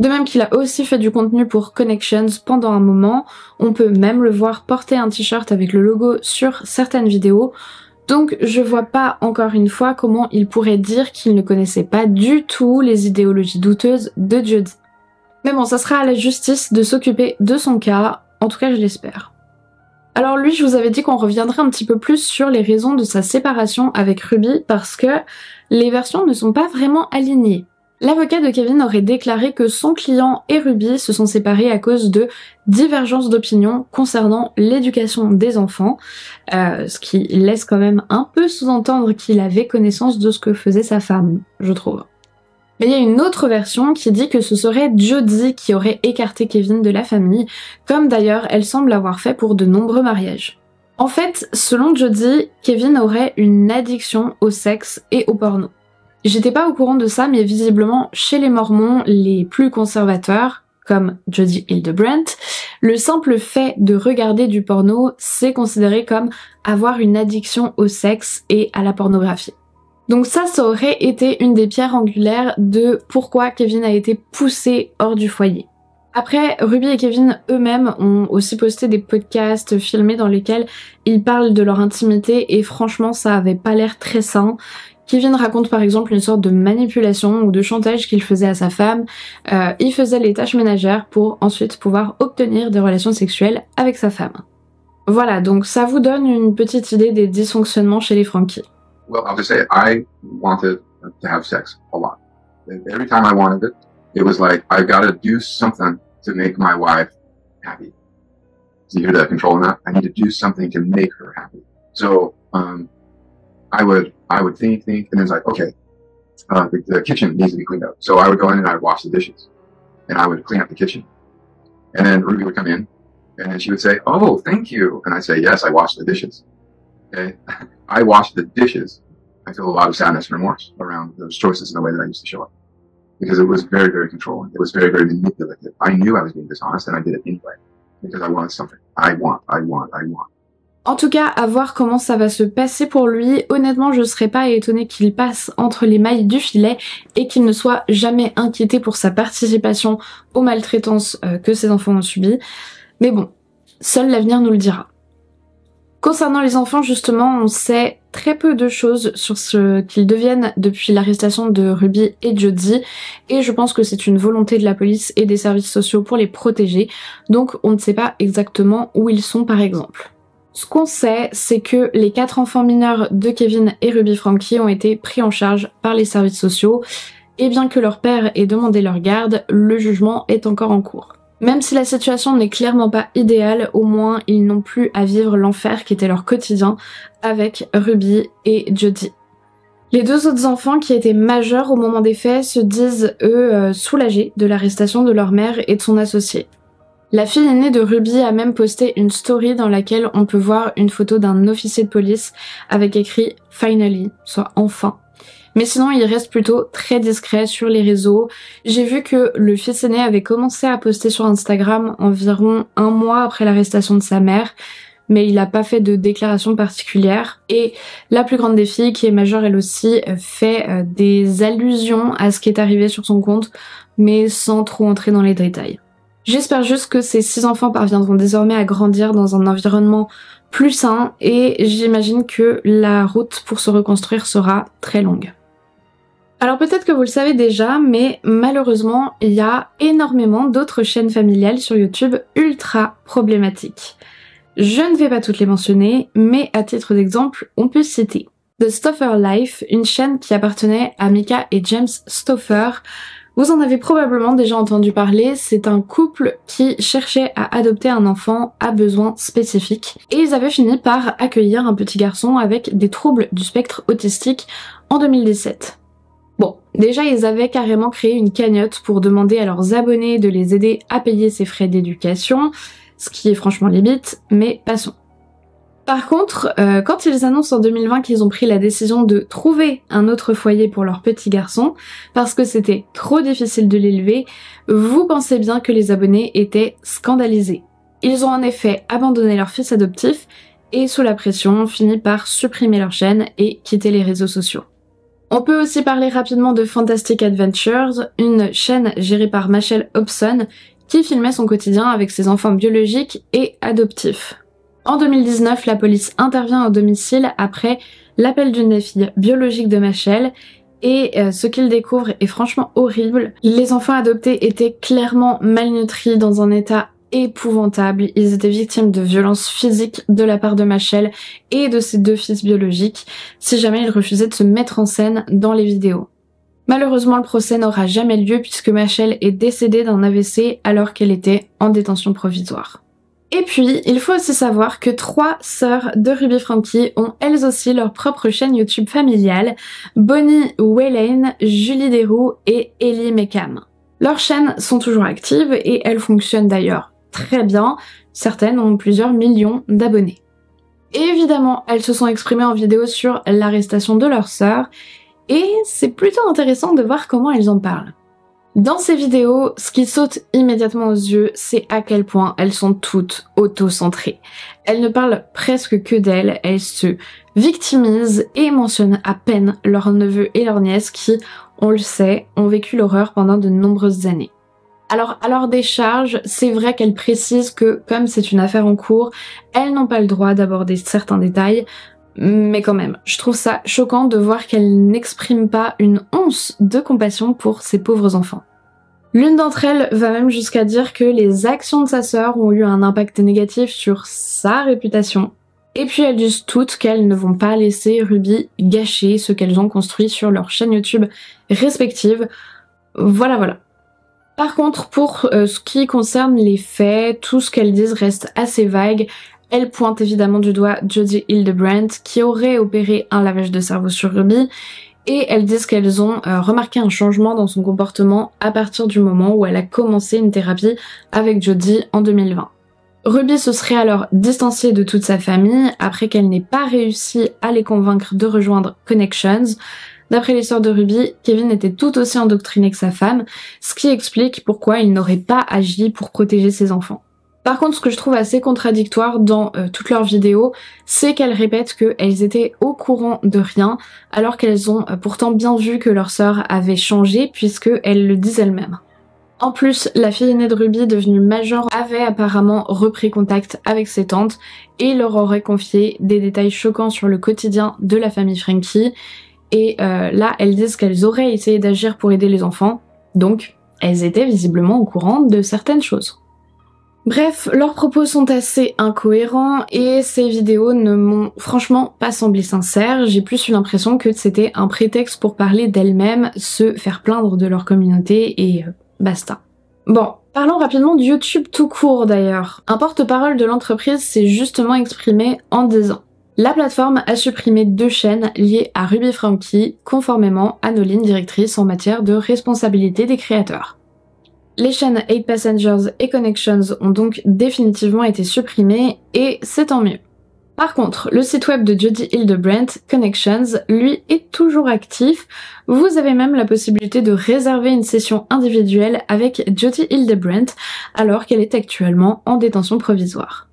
De même qu'il a aussi fait du contenu pour Connections pendant un moment, on peut même le voir porter un t-shirt avec le logo sur certaines vidéos, donc je vois pas encore une fois comment il pourrait dire qu'il ne connaissait pas du tout les idéologies douteuses de Jodi. Mais bon, ça sera à la justice de s'occuper de son cas, en tout cas je l'espère. Alors lui, je vous avais dit qu'on reviendrait un petit peu plus sur les raisons de sa séparation avec Ruby parce que les versions ne sont pas vraiment alignées. L'avocat de Kevin aurait déclaré que son client et Ruby se sont séparés à cause de divergences d'opinion concernant l'éducation des enfants, ce qui laisse quand même un peu sous-entendre qu'il avait connaissance de ce que faisait sa femme, je trouve. Mais il y a une autre version qui dit que ce serait Jodi qui aurait écarté Kevin de la famille, comme d'ailleurs elle semble l'avoir fait pour de nombreux mariages. En fait, selon Jodi, Kevin aurait une addiction au sexe et au porno. J'étais pas au courant de ça, mais visiblement, chez les Mormons, les plus conservateurs, comme Jodi Hildebrandt, le simple fait de regarder du porno, c'est considéré comme avoir une addiction au sexe et à la pornographie. Donc ça aurait été une des pierres angulaires de pourquoi Kevin a été poussé hors du foyer. Après, Ruby et Kevin eux-mêmes ont aussi posté des podcasts filmés dans lesquels ils parlent de leur intimité et franchement, ça avait pas l'air très sain. Kevin raconte par exemple une sorte de manipulation ou de chantage qu'il faisait à sa femme. Il faisait les tâches ménagères pour ensuite pouvoir obtenir des relations sexuelles avec sa femme. Voilà, donc ça vous donne une petite idée des dysfonctionnements chez les Franke. Well, I'll just say I wanted to have sex a lot. Every time I wanted it, it was like I've got to do something to make my wife happy. Do you hear that control in that? I need to do something to make her happy. So I would think, and it's like, okay, the kitchen needs to be cleaned up. So I would go in and I would wash the dishes, and I would clean up the kitchen. And then Ruby would come in, and she would say, "Oh, thank you," and I'd say, "Yes, I washed the dishes." Okay, I washed the dishes. I feel a lot of sadness and remorse around those choices and the way that I used to show up, because it was very, very controlling. It was very, very manipulative. I knew I was being dishonest, and I did it anyway because I wanted something. I want. En tout cas, à voir comment ça va se passer pour lui. Honnêtement, je serais pas étonnée qu'il passe entre les mailles du filet et qu'il ne soit jamais inquiété pour sa participation aux maltraitances que ses enfants ont subies. Mais bon, seul l'avenir nous le dira. Concernant les enfants, justement, on sait très peu de choses sur ce qu'ils deviennent depuis l'arrestation de Ruby et Jodi, et je pense que c'est une volonté de la police et des services sociaux pour les protéger, donc on ne sait pas exactement où ils sont par exemple. Ce qu'on sait, c'est que les 4 enfants mineurs de Kevin et Ruby Franke ont été pris en charge par les services sociaux, et bien que leur père ait demandé leur garde, le jugement est encore en cours. Même si la situation n'est clairement pas idéale, au moins ils n'ont plus à vivre l'enfer qui était leur quotidien avec Ruby et Jodi. Les 2 autres enfants qui étaient majeurs au moment des faits se disent, eux, soulagés de l'arrestation de leur mère et de son associé. La fille aînée de Ruby a même posté une story dans laquelle on peut voir une photo d'un officier de police avec écrit « Finally », soit « Enfin ». Mais sinon, il reste plutôt très discret sur les réseaux. J'ai vu que le fils aîné avait commencé à poster sur Instagram environ 1 mois après l'arrestation de sa mère, mais il n'a pas fait de déclaration particulière. Et la plus grande des filles, qui est majeure elle aussi, fait des allusions à ce qui est arrivé sur son compte, mais sans trop entrer dans les détails. J'espère juste que ces 6 enfants parviendront désormais à grandir dans un environnement plus sain et j'imagine que la route pour se reconstruire sera très longue. Alors peut-être que vous le savez déjà, mais malheureusement, il y a énormément d'autres chaînes familiales sur YouTube ultra problématiques. Je ne vais pas toutes les mentionner, mais à titre d'exemple, on peut citer The Stauffer Life, une chaîne qui appartenait à Mika et James Stauffer. Vous en avez probablement déjà entendu parler, c'est un couple qui cherchait à adopter un enfant à besoins spécifiques et ils avaient fini par accueillir un petit garçon avec des troubles du spectre autistique en 2017. Bon, déjà ils avaient carrément créé une cagnotte pour demander à leurs abonnés de les aider à payer ses frais d'éducation, ce qui est franchement limite, mais passons. Par contre, quand ils annoncent en 2020 qu'ils ont pris la décision de trouver un autre foyer pour leur petit garçon, parce que c'était trop difficile de l'élever, vous pensez bien que les abonnés étaient scandalisés. Ils ont en effet abandonné leur fils adoptif et sous la pression, fini par supprimer leur chaîne et quitter les réseaux sociaux. On peut aussi parler rapidement de Fantastic Adventures, une chaîne gérée par Michelle Hobson qui filmait son quotidien avec ses enfants biologiques et adoptifs. En 2019, la police intervient au domicile après l'appel d'une des filles biologiques de Michelle et ce qu'ils découvrent est franchement horrible. Les enfants adoptés étaient clairement malnutris, dans un état épouvantable. Ils étaient victimes de violences physiques de la part de Michelle et de ses deux fils biologiques, si jamais ils refusaient de se mettre en scène dans les vidéos. Malheureusement, le procès n'aura jamais lieu puisque Michelle est décédée d'un AVC alors qu'elle était en détention provisoire. Et puis, il faut aussi savoir que 3 sœurs de Ruby Franke ont elles aussi leur propre chaîne YouTube familiale, Bonnie Waylane, Julie Deroux et Ellie Mekam. Leurs chaînes sont toujours actives et elles fonctionnent d'ailleurs très bien, certaines ont plusieurs millions d'abonnés. Évidemment, elles se sont exprimées en vidéo sur l'arrestation de leur sœur et c'est plutôt intéressant de voir comment elles en parlent. Dans ces vidéos, ce qui saute immédiatement aux yeux, c'est à quel point elles sont toutes auto-centrées. Elles ne parlent presque que d'elles, elles se victimisent et mentionnent à peine leurs neveux et leurs nièces qui, on le sait, ont vécu l'horreur pendant de nombreuses années. Alors, à leur décharge, c'est vrai qu'elles précisent que, comme c'est une affaire en cours, elles n'ont pas le droit d'aborder certains détails, mais quand même, je trouve ça choquant de voir qu'elle n'exprime pas une once de compassion pour ces pauvres enfants. L'une d'entre elles va même jusqu'à dire que les actions de sa sœur ont eu un impact négatif sur sa réputation. Et puis elles disent toutes qu'elles ne vont pas laisser Ruby gâcher ce qu'elles ont construit sur leur chaîne YouTube respective. Voilà. Par contre, pour ce qui concerne les faits, tout ce qu'elles disent reste assez vague. Elle pointe évidemment du doigt Jodi Hildebrandt qui aurait opéré un lavage de cerveau sur Ruby et elles disent qu'elles ont remarqué un changement dans son comportement à partir du moment où elle a commencé une thérapie avec Jodi en 2020. Ruby se serait alors distanciée de toute sa famille après qu'elle n'ait pas réussi à les convaincre de rejoindre Connections. D'après les sœurs de Ruby, Kevin était tout aussi endoctriné que sa femme, ce qui explique pourquoi il n'aurait pas agi pour protéger ses enfants. Par contre, ce que je trouve assez contradictoire dans toutes leurs vidéos, c'est qu'elles répètent qu'elles étaient au courant de rien, alors qu'elles ont pourtant bien vu que leur sœur avait changé, puisqu'elles le disent elles-mêmes. En plus, la fille aînée de Ruby, devenue majeure, avait apparemment repris contact avec ses tantes et leur aurait confié des détails choquants sur le quotidien de la famille Franke. Et là, elles disent qu'elles auraient essayé d'agir pour aider les enfants, donc elles étaient visiblement au courant de certaines choses. Bref, leurs propos sont assez incohérents et ces vidéos ne m'ont franchement pas semblé sincères. J'ai plus eu l'impression que c'était un prétexte pour parler d'elles-mêmes, se faire plaindre de leur communauté et basta. Bon, parlons rapidement de YouTube tout court d'ailleurs. Un porte-parole de l'entreprise s'est justement exprimé en disant « La plateforme a supprimé 2 chaînes liées à Ruby Franke, conformément à nos lignes directrices en matière de responsabilité des créateurs. » Les chaînes 8 Passengers et Connections ont donc définitivement été supprimées, et c'est tant mieux. Par contre, le site web de Jodi Hildebrandt, Connections, lui est toujours actif. Vous avez même la possibilité de réserver une session individuelle avec Jodi Hildebrandt, alors qu'elle est actuellement en détention provisoire.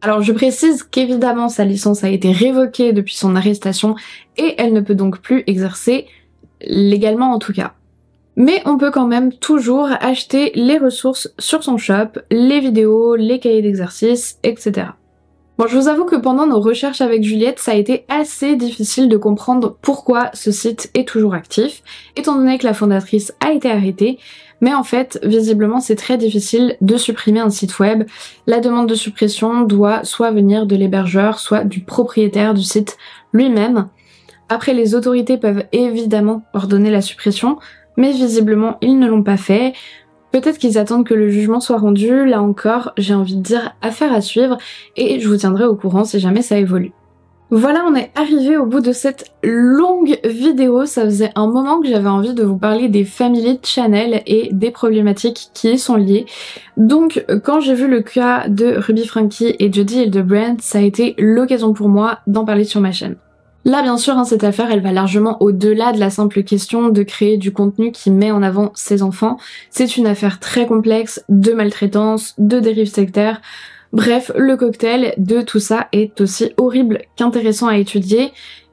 Alors je précise qu'évidemment sa licence a été révoquée depuis son arrestation, et elle ne peut donc plus exercer, légalement en tout cas. Mais on peut quand même toujours acheter les ressources sur son shop, les vidéos, les cahiers d'exercice, etc. Bon, je vous avoue que pendant nos recherches avec Juliette, ça a été assez difficile de comprendre pourquoi ce site est toujours actif, étant donné que la fondatrice a été arrêtée, mais en fait, visiblement, c'est très difficile de supprimer un site web. La demande de suppression doit soit venir de l'hébergeur, soit du propriétaire du site lui-même. Après, les autorités peuvent évidemment ordonner la suppression, mais visiblement ils ne l'ont pas fait. Peut-être qu'ils attendent que le jugement soit rendu, là encore j'ai envie de dire affaire à suivre et je vous tiendrai au courant si jamais ça évolue. Voilà, on est arrivé au bout de cette longue vidéo, ça faisait un moment que j'avais envie de vous parler des family channels et des problématiques qui y sont liées. Donc quand j'ai vu le cas de Ruby Franke et Jodi Hildebrandt, ça a été l'occasion pour moi d'en parler sur ma chaîne. Là bien sûr, hein, cette affaire elle va largement au-delà de la simple question de créer du contenu qui met en avant ses enfants. C'est une affaire très complexe de maltraitance, de dérive sectaire. Bref, le cocktail de tout ça est aussi horrible qu'intéressant à étudier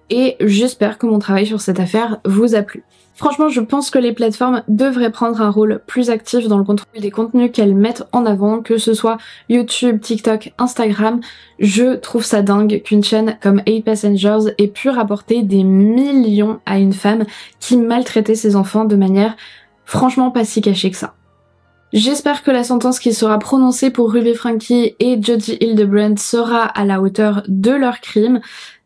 et j'espère que mon travail sur cette affaire vous a plu. Franchement, je pense que les plateformes devraient prendre un rôle plus actif dans le contrôle des contenus qu'elles mettent en avant, que ce soit YouTube, TikTok, Instagram. Je trouve ça dingue qu'une chaîne comme 8 Passengers ait pu rapporter des millions à une femme qui maltraitait ses enfants de manière franchement pas si cachée que ça. J'espère que la sentence qui sera prononcée pour Ruby Franke et Jodi Hildebrandt sera à la hauteur de leur crime,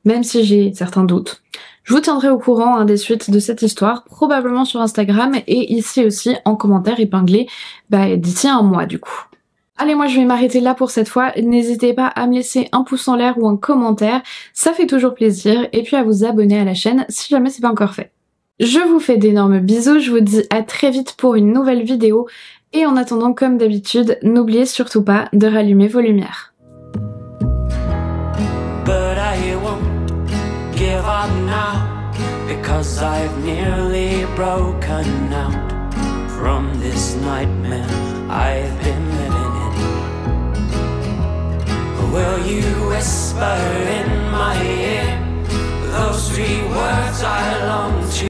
même si j'ai certains doutes. Je vous tiendrai au courant des suites de cette histoire, probablement sur Instagram et ici aussi en commentaire épinglé d'ici un mois du coup. Allez, moi je vais m'arrêter là pour cette fois. N'hésitez pas à me laisser un pouce en l'air ou un commentaire, ça fait toujours plaisir, et puis à vous abonner à la chaîne si jamais c'est pas encore fait. Je vous fais d'énormes bisous, je vous dis à très vite pour une nouvelle vidéo, et en attendant, comme d'habitude, n'oubliez surtout pas de rallumer vos lumières. Give up now, because I've nearly broken out from this nightmare I've been living in. Will you whisper in my ear those three words I long to?